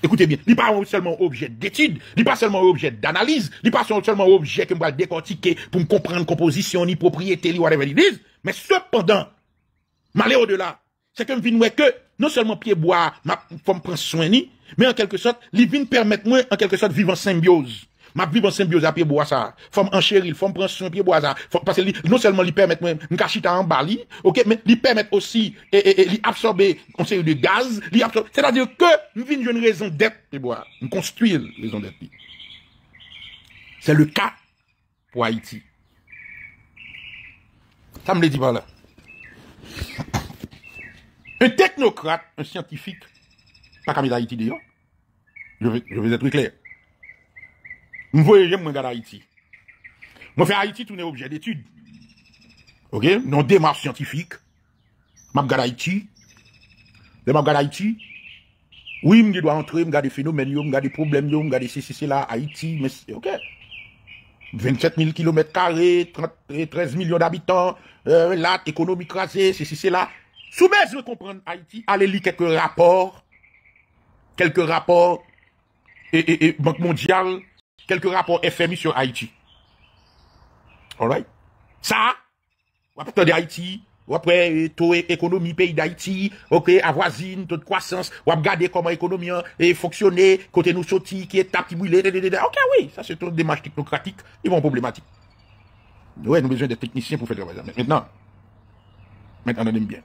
Écoutez bien, il n'est pas seulement objet d'étude, il n'est pas seulement objet d'analyse, il n'est pas seulement objet que je vais décortiquer pour comprendre composition, ni propriété, ni whatever it is. Mais cependant, m'aller au-delà, c'est que je viens que non seulement pied bois, il faut me prendre soin, mais en quelque sorte, il vient permettre moi, en quelque sorte, vivre en symbiose. Ma vie en symbiose à pied bois ça. Faut m'enchérir, faut me prendre soin pied bois ça. Parce que non seulement lui permettre me cachita en bali, OK, mais lui permettre aussi lui absorber un série de gaz, lui absorber. C'est-à-dire que nous vinn une raison d'être pied bois, nous construire raison d'être. C'est le cas pour Haïti. Ça me le dit par là. Un technocrate, un scientifique, pas comme Haïti d'ailleurs. Je vais être clair. Je voyais me regarder Haïti. Je fais Haïti tourner objet d'étude. OK, non démarche scientifique. Je regarde Haïti. Je regarde Haïti. Oui, je dois entrer, je regarde des phénomènes, je regarde des problèmes, je regarde ceci, là, Haïti, mais c'est OK. 27 000 km², 13 millions d'habitants, là, économie crasée, ceci, là. Soubès, je comprends Haïti. Allez lire quelques rapports, et Banque mondiale. Quelques rapports FMI sur Haïti. Alright? Ça, ou après de Haïti, ou après taux économie pays d'Haïti, ok, avoisine, taux de croissance, ou regarder comment l'économie fonctionne, côté nous sorti, qui étape, qui brûle, ok, oui, ça c'est une démarche technocratique, ils vont problématique. Ouais, nous avons besoin de techniciens pour faire le travail. Maintenant, on aime bien.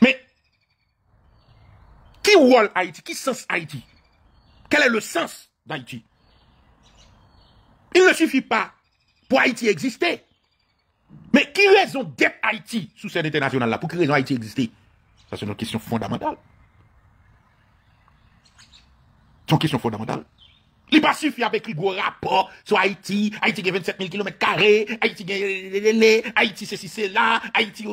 Mais, qui rôle Haïti? Qui sens Haïti? Quel est le sens d'Haïti? Il ne suffit pas pour Haïti exister. Mais qui raison d'être Haïti sous scène internationale là? Pour qui raison Haïti exister? Ça, c'est une question fondamentale. C'est une question fondamentale. Il pas suffit à écrire gros rapport sur Haïti. Haïti qui a 27 000 km², Haïti qui a... Haïti ceci, c'est là. Haïti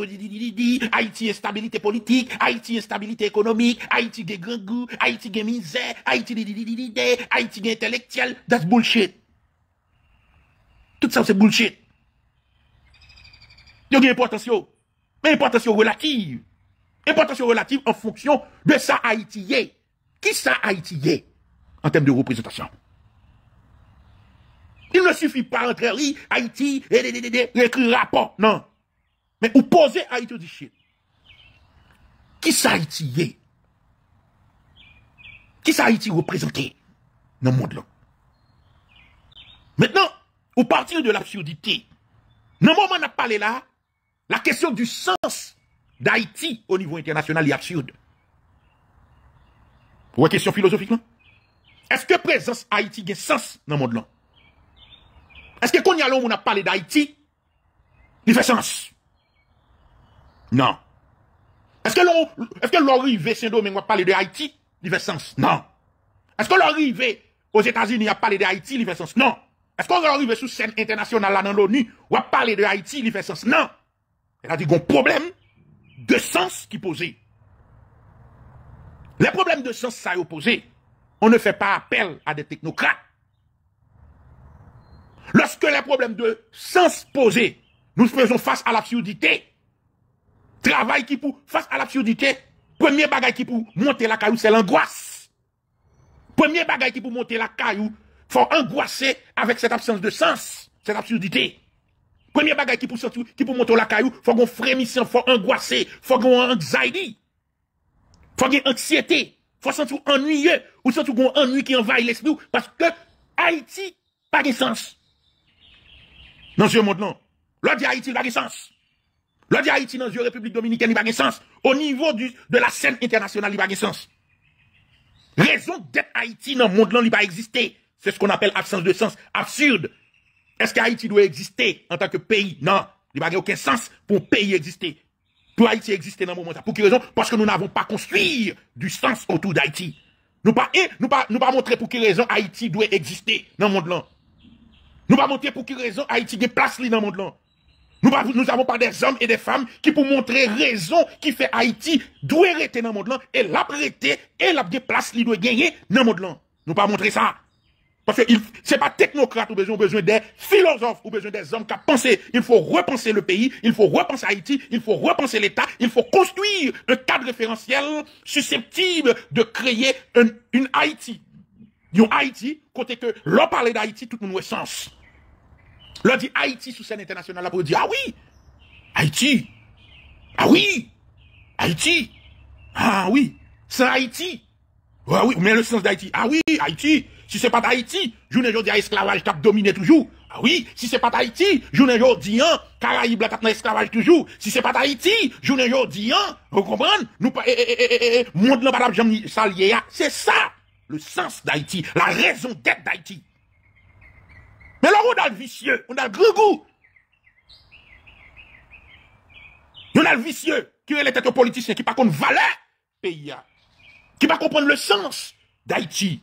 Haïti instabilité politique. Haïti instabilité économique. Haïti qui a grand goût. Haïti qui a misère. Haïti Haïti qui a intellectuel. That's bullshit. Tout ça, c'est bullshit. Il y a une importance. Mais importance relative. Importance relative en fonction de ça Haïti est. Qui ça Haïti est en termes de représentation? Il ne suffit pas entre lui, Haïti, écrire rapport, non. Mais opposer Haïti au shit. Qui ça Haïti est? Qui ça Haïti représenté dans le monde-là? Maintenant, au partir de l'absurdité, dans le moment où on a parlé là, la question du sens d'Haïti au niveau international est absurde. Ou une question philosophique, non? Est-ce que présence Haïti a sens dans le monde-là? Est-ce que quand on a parlé d'Haïti, il fait sens? Non. Est-ce que l'arrivée Saint-Domingue a parlé de Haïti, il fait sens? Non. Est-ce que l'arrivée aux États-Unis a parlé de Haïti, il fait sens? Non. Est-ce qu'on arrive sous scène internationale là dans l'ONU, ou a parlé de Haïti, il fait sens? Non. C'est-à-dire qu'on a un problème de sens qui pose. Les problèmes de sens, ça est posé. On ne fait pas appel à des technocrates. Lorsque les problèmes de sens posés, nous faisons face à l'absurdité. Travail qui pour, face à l'absurdité, premier bagage qui pour monter la caillou, c'est l'angoisse. Premier bagage qui pour monter la caillou, faut angoisser avec cette absence de sens, cette absurdité. Premier bagage qui pour monter la caillou, faut qu'on frémisse, faut angoisser, faut qu'on anxiety, faut qu'on anxiété. Faut sentir ennuyeux, ou sentir qu'on ennui qui envahit l'esprit, parce que Haïti n'a pas de sens. Dans ce monde-là, l'autre dit Haïti n'a pas de sens. L'autre dit Haïti dans la République Dominicaine n'a pas de sens. Au niveau de la scène internationale, il n'a pas de sens. Raison d'être Haïti dans le monde-là, il n'a pas existé. C'est ce qu'on appelle absence de sens. Absurde. Est-ce que Haïti doit exister en tant que pays? Non. Il n'a pas aucun sens pour un pays exister. Pour Haïti exister dans le moment ça. Pour quelle raison? Parce que nous n'avons pas construit du sens autour d'Haïti. Nous pas montrer pour quelle raison Haïti doit exister dans le monde là. Nous pas montrer pour quelle raison Haïti déplace dans le monde là. Nous avons pas des hommes et des femmes qui pour montrer raison qui fait Haïti doit rester dans le monde là et la prêter et la déplace doit gagner dans le monde là. Nous pas montrer ça. Parce que ce n'est pas technocrate ou besoin des philosophes ou besoin des hommes qui pensent. Il faut repenser le pays, il faut repenser Haïti, il faut repenser l'État, il faut construire un cadre référentiel susceptible de créer une Haïti. Une Haïti, côté que l'on parle d'Haïti, tout le monde a sens. L'on dit Haïti sous scène internationale, là pour dire, ah oui, Haïti, ah oui, Haïti, ah oui, c'est Haïti. Ah oui, mais le sens d'Haïti, ah oui, Haïti. Si c'est pas d'Haïti, journée aujourd'hui, esclavage t'a dominé toujours. Ah oui, si c'est pas d'Haïti, journée aujourd'hui, Caraïbes là t'a esclavage toujours. Si c'est pas d'Haïti, journée aujourd'hui, vous comprenez? Nous pas monde là pas jamais salié. C'est ça le sens d'Haïti, la raison d'être d'Haïti. Mais là on a le vicieux, on a le grand goût. On a le vicieux qui est le tête politicien qui pas qu'on valait pays, qui pas comprendre le sens d'Haïti.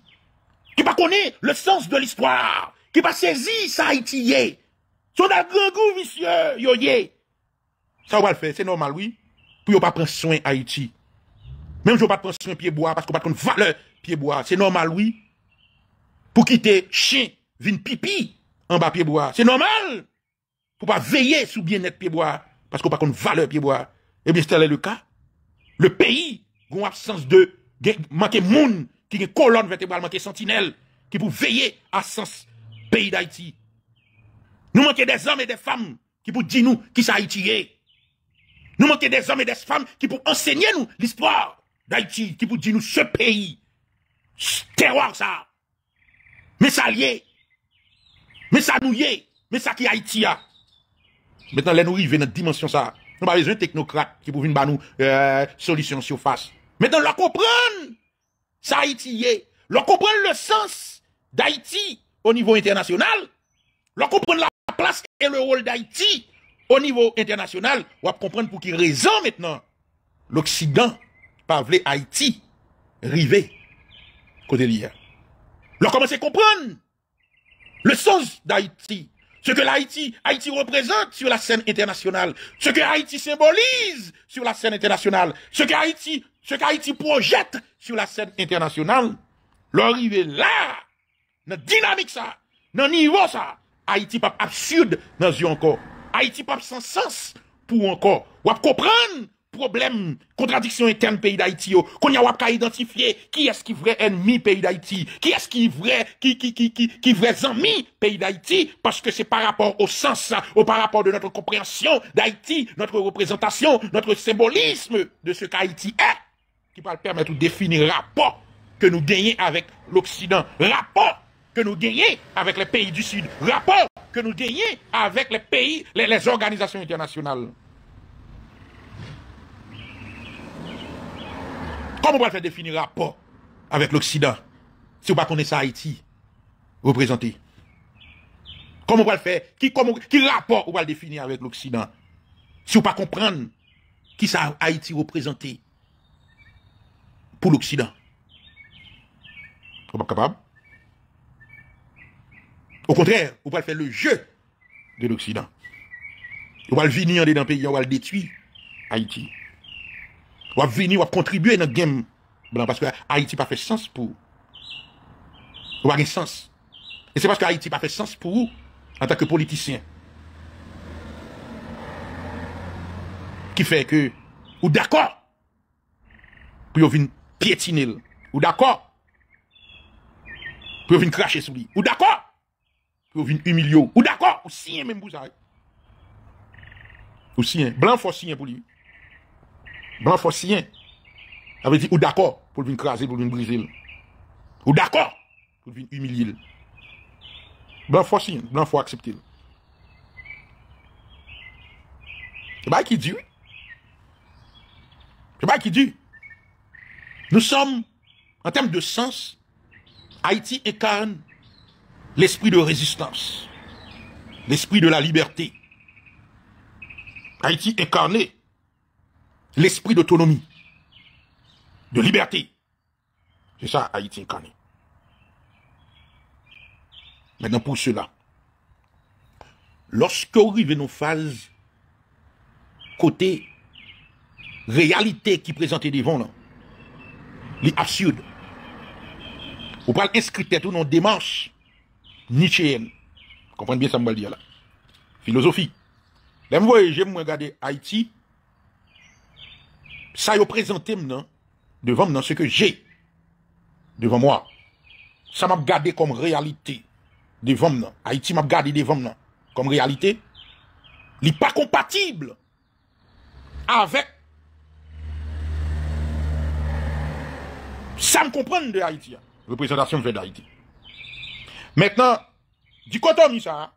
Qui pas connaît le sens de l'histoire, qui pas saisi ça Haïti est. Son a grand goût vicieux, yoyé. Ça on va le faire, c'est normal oui. Pour pas prendre soin Haïti. Même je pas prendre soin pied bois parce qu'on pas connaît valeur pied bois, c'est normal oui. Pour quitter chien, vin pipi en bas pied bois, c'est normal. Pour pas veiller sous bien-être pied bois parce qu'on pas connaît valeur pied bois. Eh bien tel est le cas. Le pays gon absence de manquer monde. Qui est une colonne vertébrale, qui est sentinelle, qui pour veiller à sens pays d'Haïti. Nous manquons des hommes et des femmes qui pour dire nous qui c'est Haïti. Nous manquons des hommes et des femmes qui pour enseigner nous l'histoire d'Haïti, qui pour dire nous ce pays, ce terroir ça, mais ça lié, mais ça nous lié, mais ça qui Haïti a. Maintenant, les nous arrivons dans la dimension ça. Nous n'avons pas besoin de technocrates qui pour venir nous solution surface. Maintenant, nous la comprenons. Ça Haïti est. L'on comprend le sens d'Haïti au niveau international. L'on comprend la place et le rôle d'Haïti au niveau international. On va comprendre pour qui raison maintenant. L'Occident, parler Haïti, rivé, côté lié. L'on commence à comprendre le sens d'Haïti. Ce que Haïti représente sur la scène internationale. Ce que Haïti symbolise sur la scène internationale. Ce qu'Haïti projette sur la scène internationale, l'arrivée là, dans la dynamique ça, dans le niveau ça, Haïti pas absurde dans yeux encore. Haïti pas sans sens pour encore. Ou à comprendre problème, contradiction interne pays d'Haïti, qu'on y a identifier qui est-ce qui est vrai ennemi pays d'Haïti, qui est-ce qui est vrai, qui vrai ami pays d'Haïti, parce que c'est par rapport au sens, ou par rapport de notre compréhension d'Haïti, notre représentation, notre symbolisme de ce qu'Haïti est. Qui va permettre de définir le rapport que nous gagnons avec l'Occident, rapport que nous gagnons avec les pays du Sud, rapport que nous gagnons avec les pays, les organisations internationales. Comment on va faire définir le rapport avec l'Occident si on ne connaît pas Haïti représenté? Comment on va le faire? Qui rapport on va le définir avec l'Occident si on ne comprend pas qui ça Haïti représenté? Pour l'Occident. Vous n'êtes pas capable. Au contraire, vous pouvez faire le jeu de l'Occident. Vous pouvez venir dans le pays, vous pouvez détruire Haïti. Vous pouvez venir, vous pouvez contribuer dans le game. Parce que Haïti n'a pas fait sens pour vous. Vous n'avez pas sens. Et c'est parce que Haïti n'a pas fait sens pour vous en tant que politicien. Qui fait que vous êtes d'accord pour venir piétiner, ou d'accord? Pour venir cracher sur lui, ou d'accord? Pour venir humilier, ou d'accord? Ou sien même pour ça. Ou sien, blanc faut sien pour lui. Blanc faut sien. Ça veut dire, ou d'accord? Pour venir craser, pour venir briser. Ou d'accord? Pour venir humilier. Blanc faut sien, blanc faut accepter. C'est pas qui dit, oui. C'est pas qui dit. Nous sommes, en termes de sens, Haïti incarne l'esprit de résistance, l'esprit de la liberté. Haïti incarnait l'esprit d'autonomie, de liberté. C'est ça, Haïti incarné. Maintenant, pour cela, lorsque vous arrivez dans une phase côté réalité qui présentait des vents, là, l'absurde. Vous parlez inscrite tout dans démarche nietzschéenne. Comprenez bien Sambaldiyala. Philosophie. Là, vous voyez, j'aime regarder Haïti. Ça y présente maintenant devant moi, ce que j'ai devant moi. Ça m'a gardé comme réalité devant moi. Haïti m'a gardé devant moi comme réalité. Il n'est pas compatible avec ça me comprend de Haïti. Représentation fait d'Haïti. Maintenant, dichotomie ça,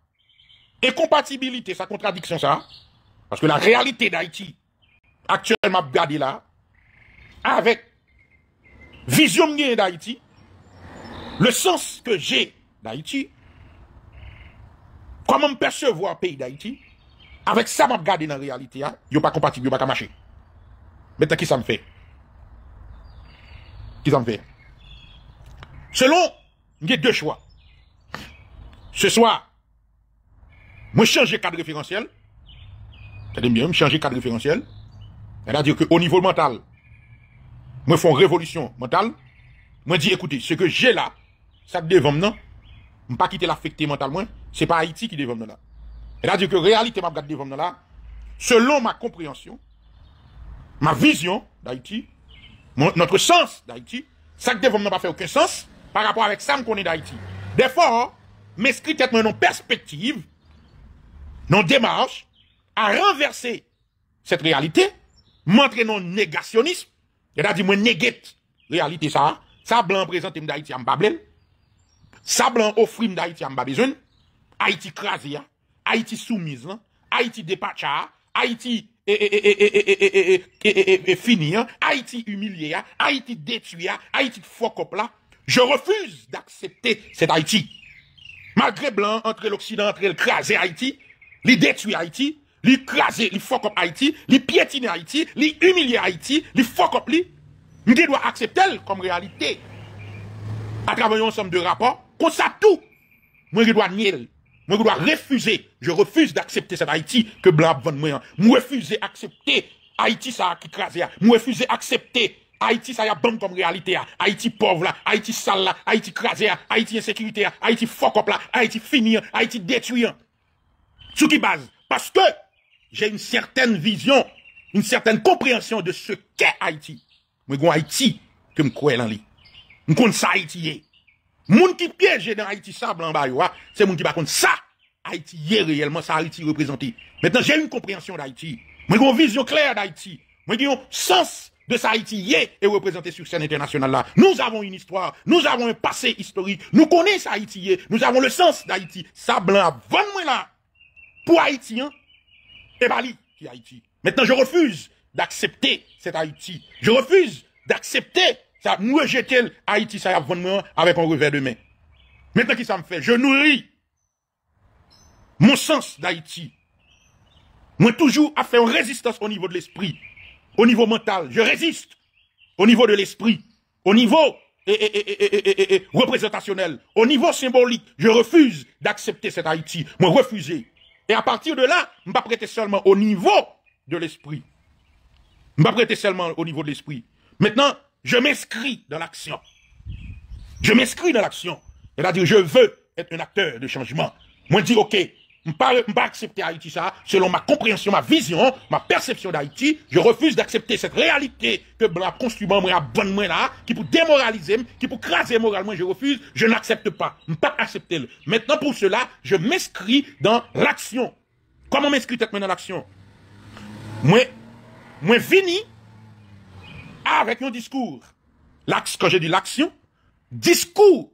incompatibilité, sa contradiction ça, parce que la réalité d'Haïti, actuellement gardée là, avec vision d'Haïti, le sens que j'ai d'Haïti, comment me percevoir le pays d'Haïti, avec ça m'a gardé dans la réalité, il n'y a pas compatible, il n'y a pas marcher. Maintenant, qui ça me fait? Qui ça me fait? Selon, il y a deux choix. Ce soir, je change le cadre référentiel. C'est-à-dire bien, je change le cadre référentiel. C'est-à-dire qu'au niveau mental, je fais une révolution mentale. Je dis, écoutez, ce que j'ai là, ça devant moi, je ne vais pas quitter l'affecté mentalement. Ce n'est pas Haïti qui devant moi là. C'est-à-dire que la réalité, je regarde devant moi là, selon ma compréhension, ma vision d'Haïti, notre sens d'Haïti, ça devant moi n'a pas fait aucun sens par rapport avec ça qu'on est d'Haïti. Des fois, mais ce qui est perspective, nos démarches, à renverser cette réalité, montrer non négationnisme, c'est-à-dire moi néguer réalité ça, ça blanc présente d'Haïti en Babel, ça blanc offre d'Haïti en Babel, Haïti crasé, Haïti soumise, Haïti dépatcha, Haïti fini, Haïti humilié, Haïti détruit, Haïti fuck up là, je refuse d'accepter cette Haïti. Malgré blanc, entre l'Occident, entre le craser Haïti, li détruit Haïti, li craser, li fuck up Haïti, li piétiner Haïti, li humilier Haïti, li fuck up li, m'de doit accepter comme réalité. À travers un ensemble de rapports, comme ça tout, moi je dois nier, moi je dois refuser, je refuse d'accepter cette Haïti que blanc vend moi, moi refuse d'accepter Haïti ça qui craser, moi refuse d'accepter Haïti, ça y a bon comme réalité. Haïti pauvre, là. Haïti sale, là. Haïti crasé, Haïti insécurité, là. Haïti fuck up, là. Haïti fini, Haïti détruit. Sur qui base? Parce que j'ai une certaine vision, une certaine compréhension de ce qu'est Haïti. Moi, je Haïti que je crois dans lui. Je connais ça, Haïti. Moun qui piège dans Haïti, ça, blanc, bas, c'est moun qui va contre ça. Haïti est réellement, ça, Haïti représenté. Maintenant, j'ai une compréhension d'Haïti. Moi, j'ai une vision claire d'Haïti. Moi, j'ai un sens de sa Haïti est représenté sur scène internationale là. Nous avons une histoire, nous avons un passé historique, nous connaissons Haïti, nous avons le sens d'Haïti. Ça blanc, vendre là. Pour Haïtien, et Bali qui est Haïti. Maintenant, je refuse d'accepter cette Haïti. Je refuse d'accepter ça. Nous rejetons Haïti, ça y a vendre avec un revers de main. Maintenant, qui ça me fait? Je nourris mon sens d'Haïti. Moi, toujours, à faire une résistance au niveau de l'esprit. Au niveau mental, je résiste. Au niveau de l'esprit, au niveau représentationnel, au niveau symbolique, je refuse d'accepter cette Haïti. Moi, refuser. Et à partir de là, je ne vais pas prêter seulement au niveau de l'esprit. Je ne vais pas prêter seulement au niveau de l'esprit. Maintenant, je m'inscris dans l'action. Je m'inscris dans l'action. C'est-à-dire, je veux être un acteur de changement. Moi, je dis, OK. Je ne peux pas accepter Haïti ça, selon ma compréhension, ma vision, ma perception d'Haïti, je refuse d'accepter cette réalité que blanc consument moi, bonne moi là, qui pour démoraliser, qui pour craser moralement, je refuse, je n'accepte pas. Je ne peux pas accepter. Maintenant, pour cela, je m'inscris dans l'action. Comment m'inscris tête dans l'action? Moi, fini avec mon discours. L'axe, quand je dis l'action, discours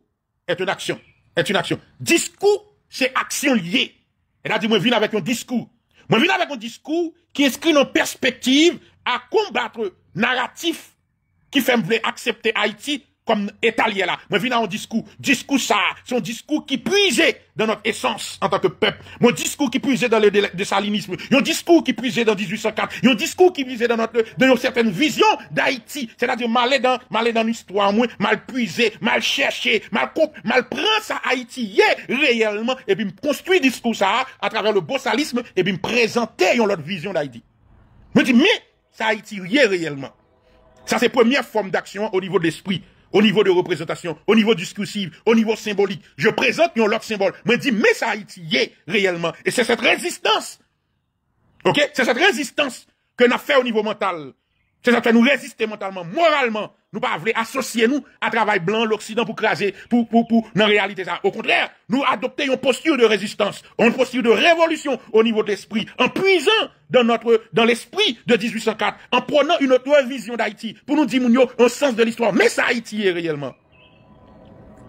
est une action. Est une action. Discours, c'est action liée. Elle a dit, moi, je viens avec un discours. Moi, je viens avec un discours qui inscrit nos perspectives à combattre narratif qui fait me accepter Haïti comme étalien là. Moi, je viens avec un discours. Discours ça, c'est un discours qui puisait dans notre essence en tant que peuple. Mon discours qui puisait dans le désalinisme. Un discours qui puisait dans 1804. Un discours qui puisait dans notre, dans une certaine vision d'Haïti. C'est-à-dire, mal dans l'histoire, mal puiser, mal chercher, mal prendre ça Haïti, réellement, et puis me construire discours ça, à travers le bossalisme, et puis me présenter une autre vision d'Haïti. Je me dis, mais, ça Haïti, réellement. Ça, c'est première forme d'action au niveau de l'esprit. au niveau de représentation, au niveau discursive, au niveau symbolique. Je présente un autre symbole. Je dis, mais ça Haïti est réellement. Et c'est cette résistance. OK? C'est cette résistance que nous avons fait au niveau mental. C'est ça que nous résister mentalement, moralement. Nous ne voulons pas associer nous à travail blanc, l'Occident pour craser, pour, dans réalité ça. Au contraire, nous adoptons une posture de résistance, une posture de révolution au niveau de l'esprit, en puisant dans l'esprit de 1804, en prenant une autre vision d'Haïti, pour nous dire, un sens de l'histoire. Mais ça, Haïti est réellement.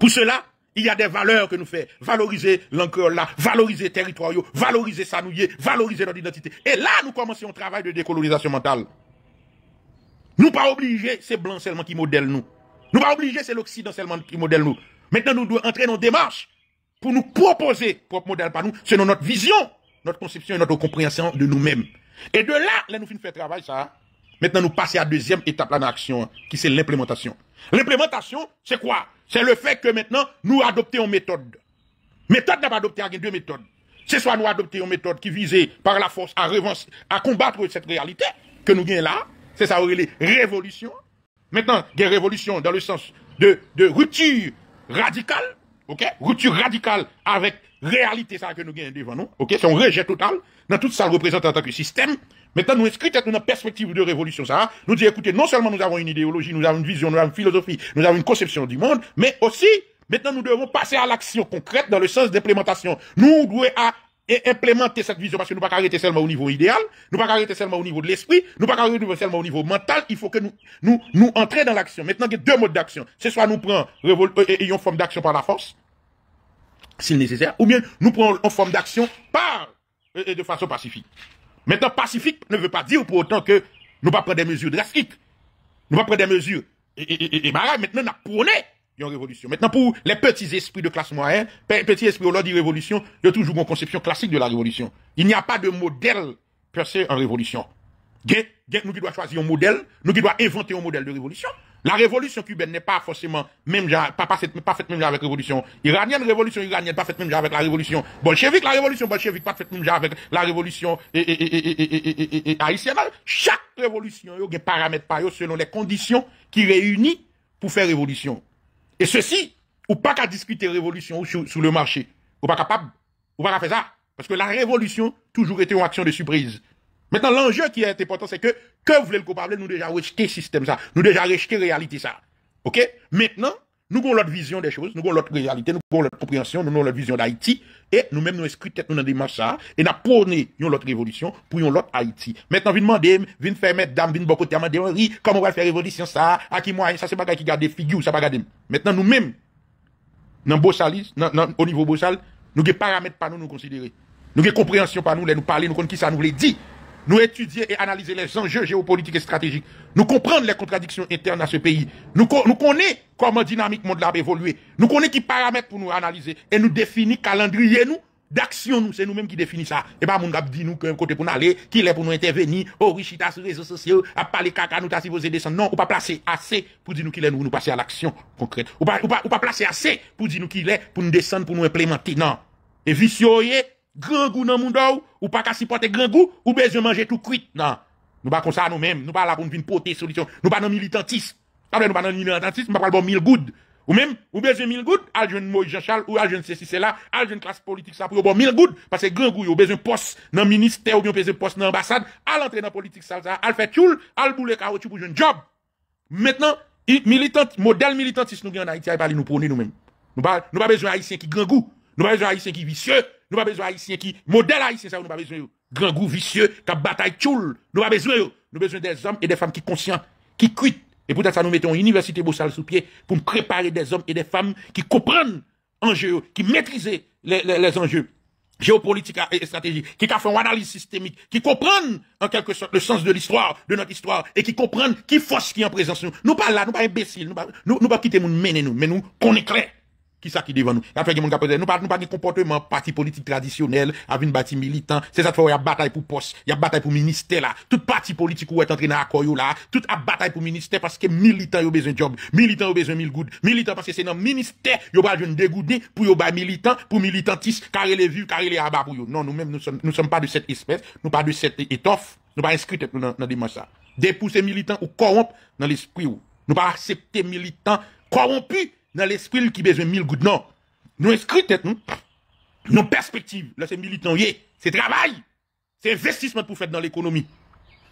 Pour cela, il y a des valeurs que nous faisons. Valoriser l'encore là, valoriser territoriaux, valoriser Sanouillé, valoriser notre identité. Et là, nous commençons un travail de décolonisation mentale. Nous pas obligés, c'est blanc seulement qui modèle nous. Nous pas obligés, c'est l'Occident seulement qui modèle nous. Maintenant, nous devons entrer dans une démarche pour nous proposer, propre modèle par nous, selon notre vision, notre conception et notre compréhension de nous-mêmes. Et de là, nous finissons de faire travail, ça. Maintenant, nous passons à la deuxième étape là, dans l'action, qui c'est l'implémentation. L'implémentation, c'est quoi? C'est le fait que maintenant, nous adoptons une méthode. Méthode, nous avons adopté deux méthodes. C'est soit nous adoptons une méthode qui visait par la force à combattre cette réalité que nous gagnons là. C'est ça, les révolutions. Maintenant, il y a une révolution dans le sens de rupture radicale. OK? Rupture radicale avec réalité, ça que nous gagnons devant nous. OK? C'est un rejet total dans toute ça représente en tant que système. Maintenant, nous inscrivons dans la perspective de révolution, ça. Nous disons, écoutez, non seulement nous avons une idéologie, nous avons une vision, nous avons une philosophie, nous avons une conception du monde, mais aussi, maintenant, nous devons passer à l'action concrète dans le sens d'implémentation. Nous devons et implémenter cette vision, parce que nous ne pouvons pas arrêter seulement au niveau idéal, nous ne pouvons pas arrêter seulement au niveau de l'esprit, nous ne pouvons pas arrêter seulement au niveau mental, il faut que nous entrions dans l'action. Maintenant, il y a deux modes d'action. C'est soit nous prenons une forme d'action par la force, s'il nécessaire, ou bien nous prenons une forme d'action de façon pacifique. Maintenant, pacifique ne veut pas dire pour autant que nous ne prenons pas des mesures drastiques, nous ne prenons pas des mesures. Maintenant, nous prenons une révolution. Maintenant, pour les petits esprits de classe moyenne, petits esprits au lors de révolution, il y a toujours une conception classique de la révolution. Il n'y a pas de modèle per se en révolution. Nous qui doit choisir un modèle, nous qui doit inventer un modèle de révolution. La révolution cubaine n'est pas forcément même pas faite même genre avec la révolution iranienne, pas faite même genre avec la révolution bolchevique, pas faite même genre avec la révolution haïtienne. Chaque révolution, il y a des paramètres par selon les conditions qui réunissent pour faire révolution. Et ceci, ou pas qu'à discuter révolution sur le marché. Ou pas capable, ou pas qu'à faire ça. Parce que la révolution, toujours été une action de surprise. Maintenant, l'enjeu qui est important, c'est que voulez le coupable, nous déjà rejeté système ça. Nous déjà rejeté réalité ça. OK? Maintenant, nous avons l'autre vision des choses, nous avons l'autre réalité, nous avons l'autre compréhension, nous avons l'autre vision d'Haïti. Et nous-mêmes, nous inscrivons tête nous dans des marches ça. Et nous prônons l'autre révolution pour l'autre Haïti. Maintenant, venez demander, venez faire mettre dame, venez beaucoup de demander, comment on va faire révolution ça, à qui moyen, ça c'est pas qui garde des figures, ça pas garder. Maintenant, nous-mêmes, dans Bossalis, au niveau Bossal, nous avons des paramètres par nous, nous considérer. Nous avons des compréhensions par nous, nous parler, nous connaissons qui ça nous les dit. Nous étudier et analyser les enjeux géopolitiques et stratégiques. Nous comprendre les contradictions internes à ce pays. Nous connaissons comment dynamique monde l'a évolué. Nous connaissons qui paramètres pour nous analyser. Et nous définissons calendrier nous, d'action nous. C'est nous-mêmes qui définissons ça. Et pas mon gars dit nous qu'un côté pour nous aller, qu'il est pour nous intervenir, au richita sur les réseaux sociaux, à parler caca, nous t'as supposé descendre. Non, ou pas placer assez pour dire nous qu'il est nous passer à l'action concrète. Ou pas placer assez pour dire nous qu'il est pour nous descendre, pour nous implémenter. Non. Et vicioyer. Grand goût dans le monde, ou pas qu'à supporter grand goût, ou besoin manger tout cuit. Non. Nous pas comme ça nous-mêmes. Nous pas là pour nous porter solution. Nous pas dans militantisme. Nous pas dans militantisme, nous pas dans 1000 gouttes. Ou même, ou besoin 1000 gouttes, al jeune Moïse Jean-Charles, ou al jeune ceci, c'est là, al jeune classe politique, ça pour bon 1000 gouttes, parce que grand goût, ou besoin poste dans ministère, ou bien besoin poste dans ambassade, al entrer dans politique, ça, al fait choule, al boule caoutchouc pour jeune job. Maintenant, modèle militantiste, nous gagnons en Haïti, nous prenons nous-mêmes. Nous pas besoin haïtien qui grand goût. Nous pas besoin haïtien qui vicieux. Nous pas besoin haïtien qui modèle haïtien ça nous pas besoin grand goût vicieux qui bataille choule nous pas besoin nous besoin des hommes et des femmes qui conscients qui cuitent et pourtant ça nous mettons université Bossal sous pied pour préparer des hommes et des femmes qui comprennent enjeux qui maîtrisent les enjeux géopolitiques et stratégiques qui font une analyse systémique qui comprennent en quelque sorte le sens de l'histoire de notre histoire et qui comprennent qui force qui est en présence nous pas là nous pas imbéciles nous pas quitter nous mener nous mais nous qu'on est clair qui ça qui devant nous. Après, nous n'avons pas de comportement parti politique traditionnel, avec une bâtie militant. C'est ça, il y a bataille pour poste, il y a bataille pour ministère, là. Tout parti politique ou est entré dans l'accord, là. Tout a bataille pour ministère parce que militant, il y a besoin de job. Militant, il y a besoin de 1000 gouttes. Militant parce que c'est dans le ministère, il y a besoin de dégoudé pour les militants, pour militantiste, car il est vu, car il est à bas pour eux. Non, nous-mêmes, nous sommes pas de cette espèce, nous pas de cette étoffe, nous pas inscrits dans des masses. Dépousser militants ou corrompre dans l'esprit ou. Nous pas accepter militants corrompu dans l'esprit qui besoin 1000 gouttes. Non. Nous inscrits tête nous. Nos perspectives, là c'est militant, c'est travail. C'est investissement pour faire dans l'économie.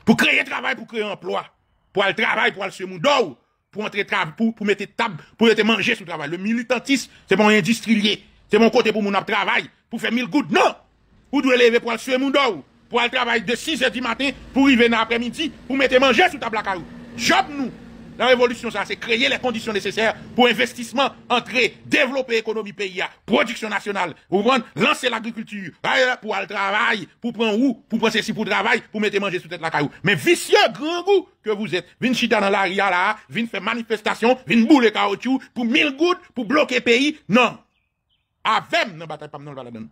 Pour créer travail, pour créer emploi. Pour aller travail, pour aller se moudo, pour entrer pour mettre table, pour mettre manger sous travail. Le militantisme, c'est mon industriel. C'est mon côté pour mon travail, pour faire 1000 gouttes. Non. Vous devez lever pour aller se moudo, pour aller travailler de 6h du matin, pour arriver dans l'après-midi, pour mettre manger sous table à carreau. Job nous. La révolution, ça, c'est créer les conditions nécessaires pour investissement, entrer, développer l'économie pays, production nationale, vous comprenez, lancer l'agriculture, pour le travail, pour prendre où, pour prendre ceci pour le travail, pour mettre manger sous tête la caillou. Mais vicieux, grand goût que vous êtes, vin chita dans la ria là, vin faire manifestation, vin boule caoutchouc, pour 1000 gouttes, pour bloquer pays, non. Avec, non, bataille pas, non, va la donner.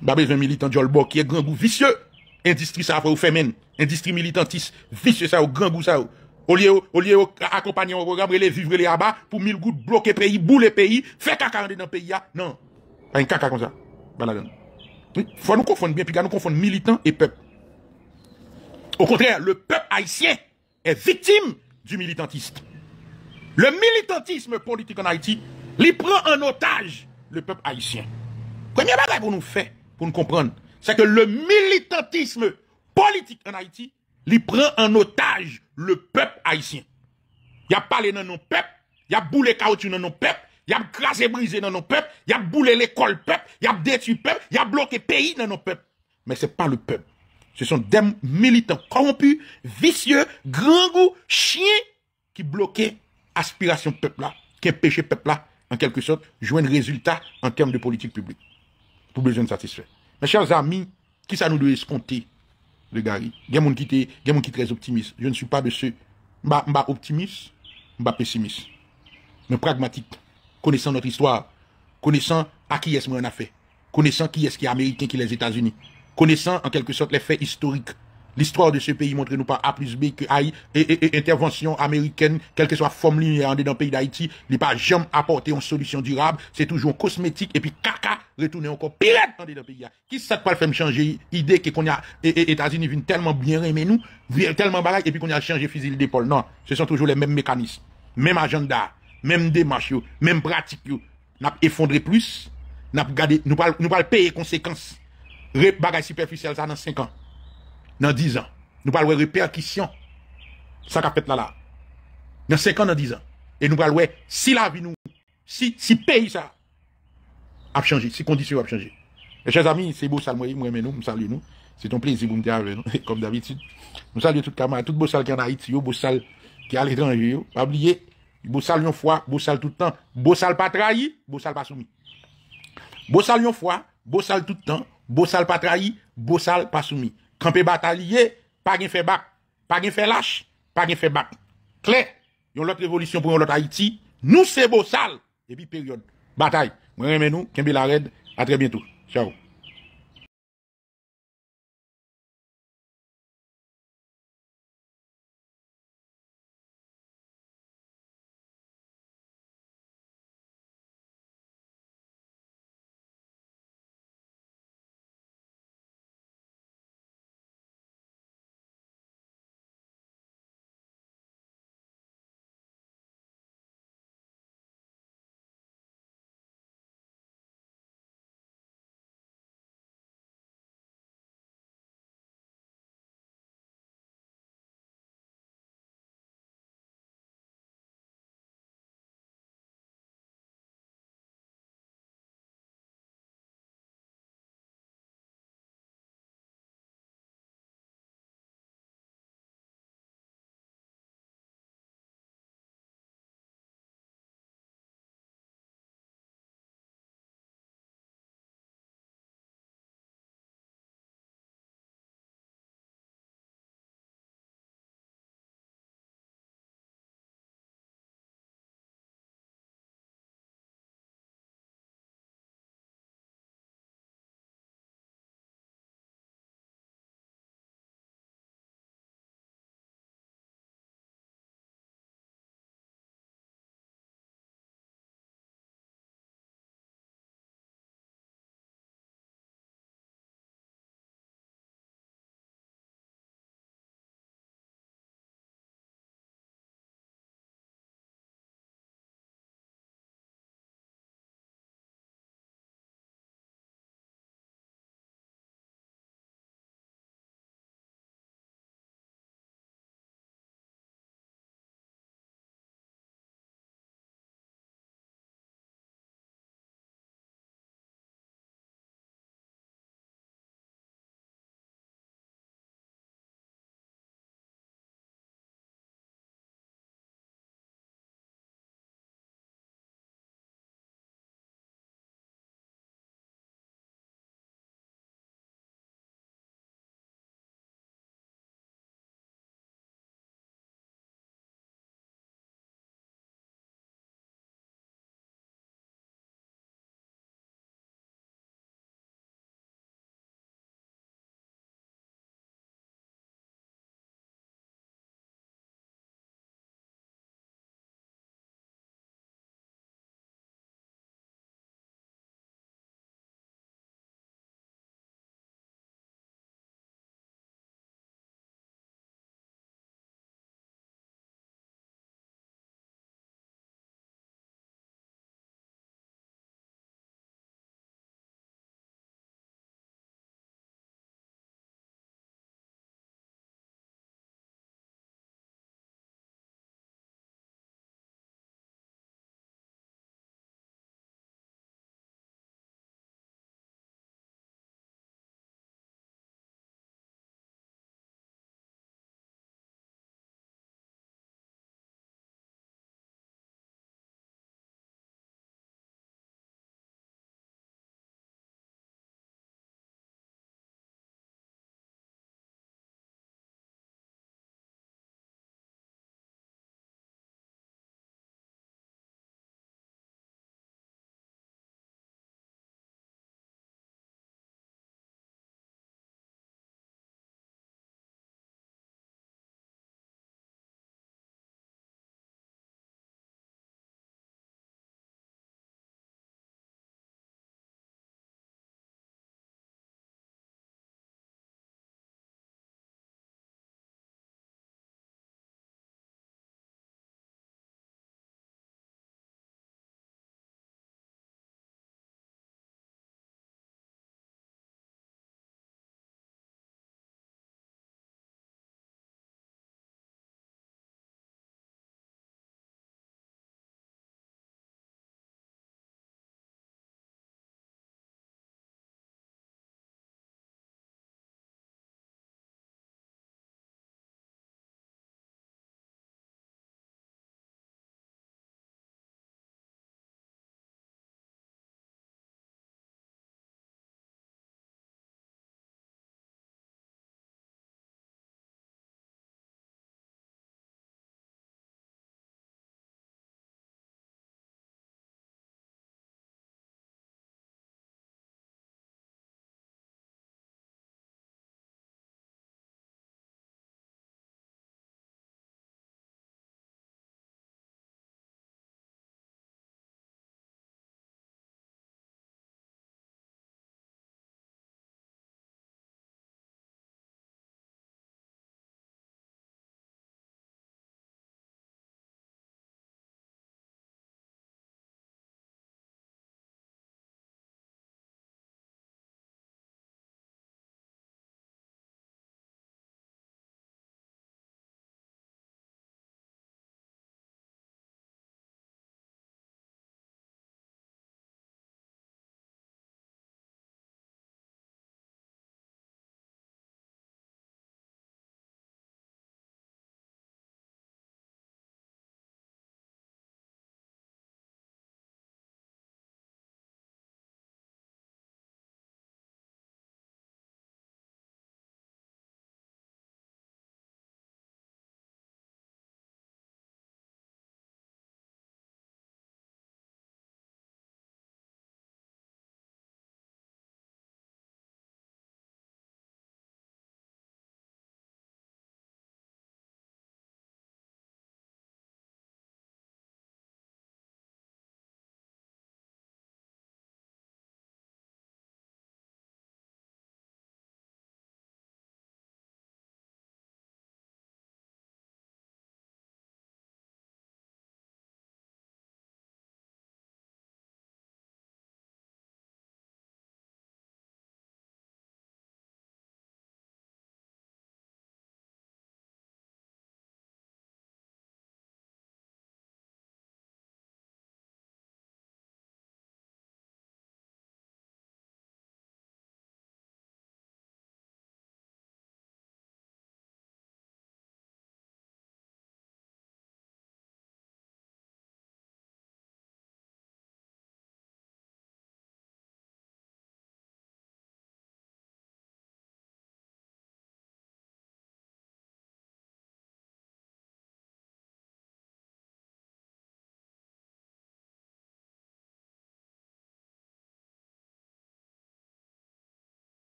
Babez un militant Jolbo qui est grand goût vicieux. Industrie, ça, vous fait même. Industrie militantiste, vicieux, ça, au grand goût, ça, au lieu accompagner au programme, les vivre les abats, pour 1000 gouttes, bloquer pays, bouler pays, faire caca dans le pays, non. Pas une caca comme ça. Baladon. Faut nous confondre bien, puis nous confondre militants et peuple. Au contraire, le peuple haïtien est victime du militantisme. Le militantisme politique en Haïti, il prend en otage le peuple haïtien. Première bagaille pour nous faire, pour nous comprendre, c'est que le militantisme politique en Haïti, il prend en otage le peuple haïtien. Il a parlé dans nos peuples, il a boulé caoutchouc dans nos peuples, il a crasé brisé dans nos peuples, il a boulé l'école peuple, il a détruit peuple, il a bloqué pays dans nos peuples. Mais ce n'est pas le peuple. Ce sont des militants corrompus, vicieux, grands goûts, chiens qui bloquaient aspiration peuple là, qui empêchaient peuple là, en quelque sorte, joindre résultat en termes de politique publique. Pour besoin de satisfaire. Mes chers amis, qui ça nous doit escompter? De Garry. Il y a des gens qui sont très optimistes. Je ne suis pas de ceux. Je ne suis pas optimiste, je ne suis pas pessimiste. Mais pragmatique. Connaissant notre histoire. Connaissant à qui est-ce qu'on a fait. Connaissant qui est-ce qui est américain, qui est les États-Unis. Connaissant en quelque sorte les faits historiques. L'histoire de ce pays montre-nous par A plus B que Haïti et intervention américaine, quelle que soit forme linéaire dans le pays d'Haïti, n'est pas jamais apporté une solution durable. C'est toujours cosmétique et puis caca, retourner encore pire dans le pays. Qui ça peut faire changer l'idée qu'on a, et États-Unis viennent tellement bien aimer nous, tellement baraque et puis qu'on a changé fusil d'épaule. Non, ce sont toujours les mêmes mécanismes, même agenda, même démarche, même pratique. N'a pas effondré plus, n'a pas gardé, nous pas nous payer conséquences. Bagaille superficielle ça dans 5 ans. Dans 10 ans, nous parlons de répercussions. Ça qu'a fait là. Dans 5 ans, dans 10 ans. Et nous parlons si la vie nous, si pays ça, a changé, si conditions a changé. Mes chers amis, c'est beau salmoyer, moi, mais nous, nous saluons nous. C'est un plaisir pour me dire avec nous, comme d'habitude. Nous saluons tout le monde, tout beau sal qui est en Haïti, beau sal qui est à l'étranger, pas oublier, beau sal une fois, beau sal tout le temps, beau sal pas trahi, beau sal pas soumis. Beau sal une fois, beau sal tout le temps, beau sal pas trahi, beau sal pas soumis. Campé bataillé, pas de fait bac, pas de fait lâche, pas de fait bac. Claire, yon l'autre révolution pour l'autre Haïti, nous c'est beau sale, et puis période, bataille. Moi, remets nous, Kembe la Red, à très bientôt. Ciao.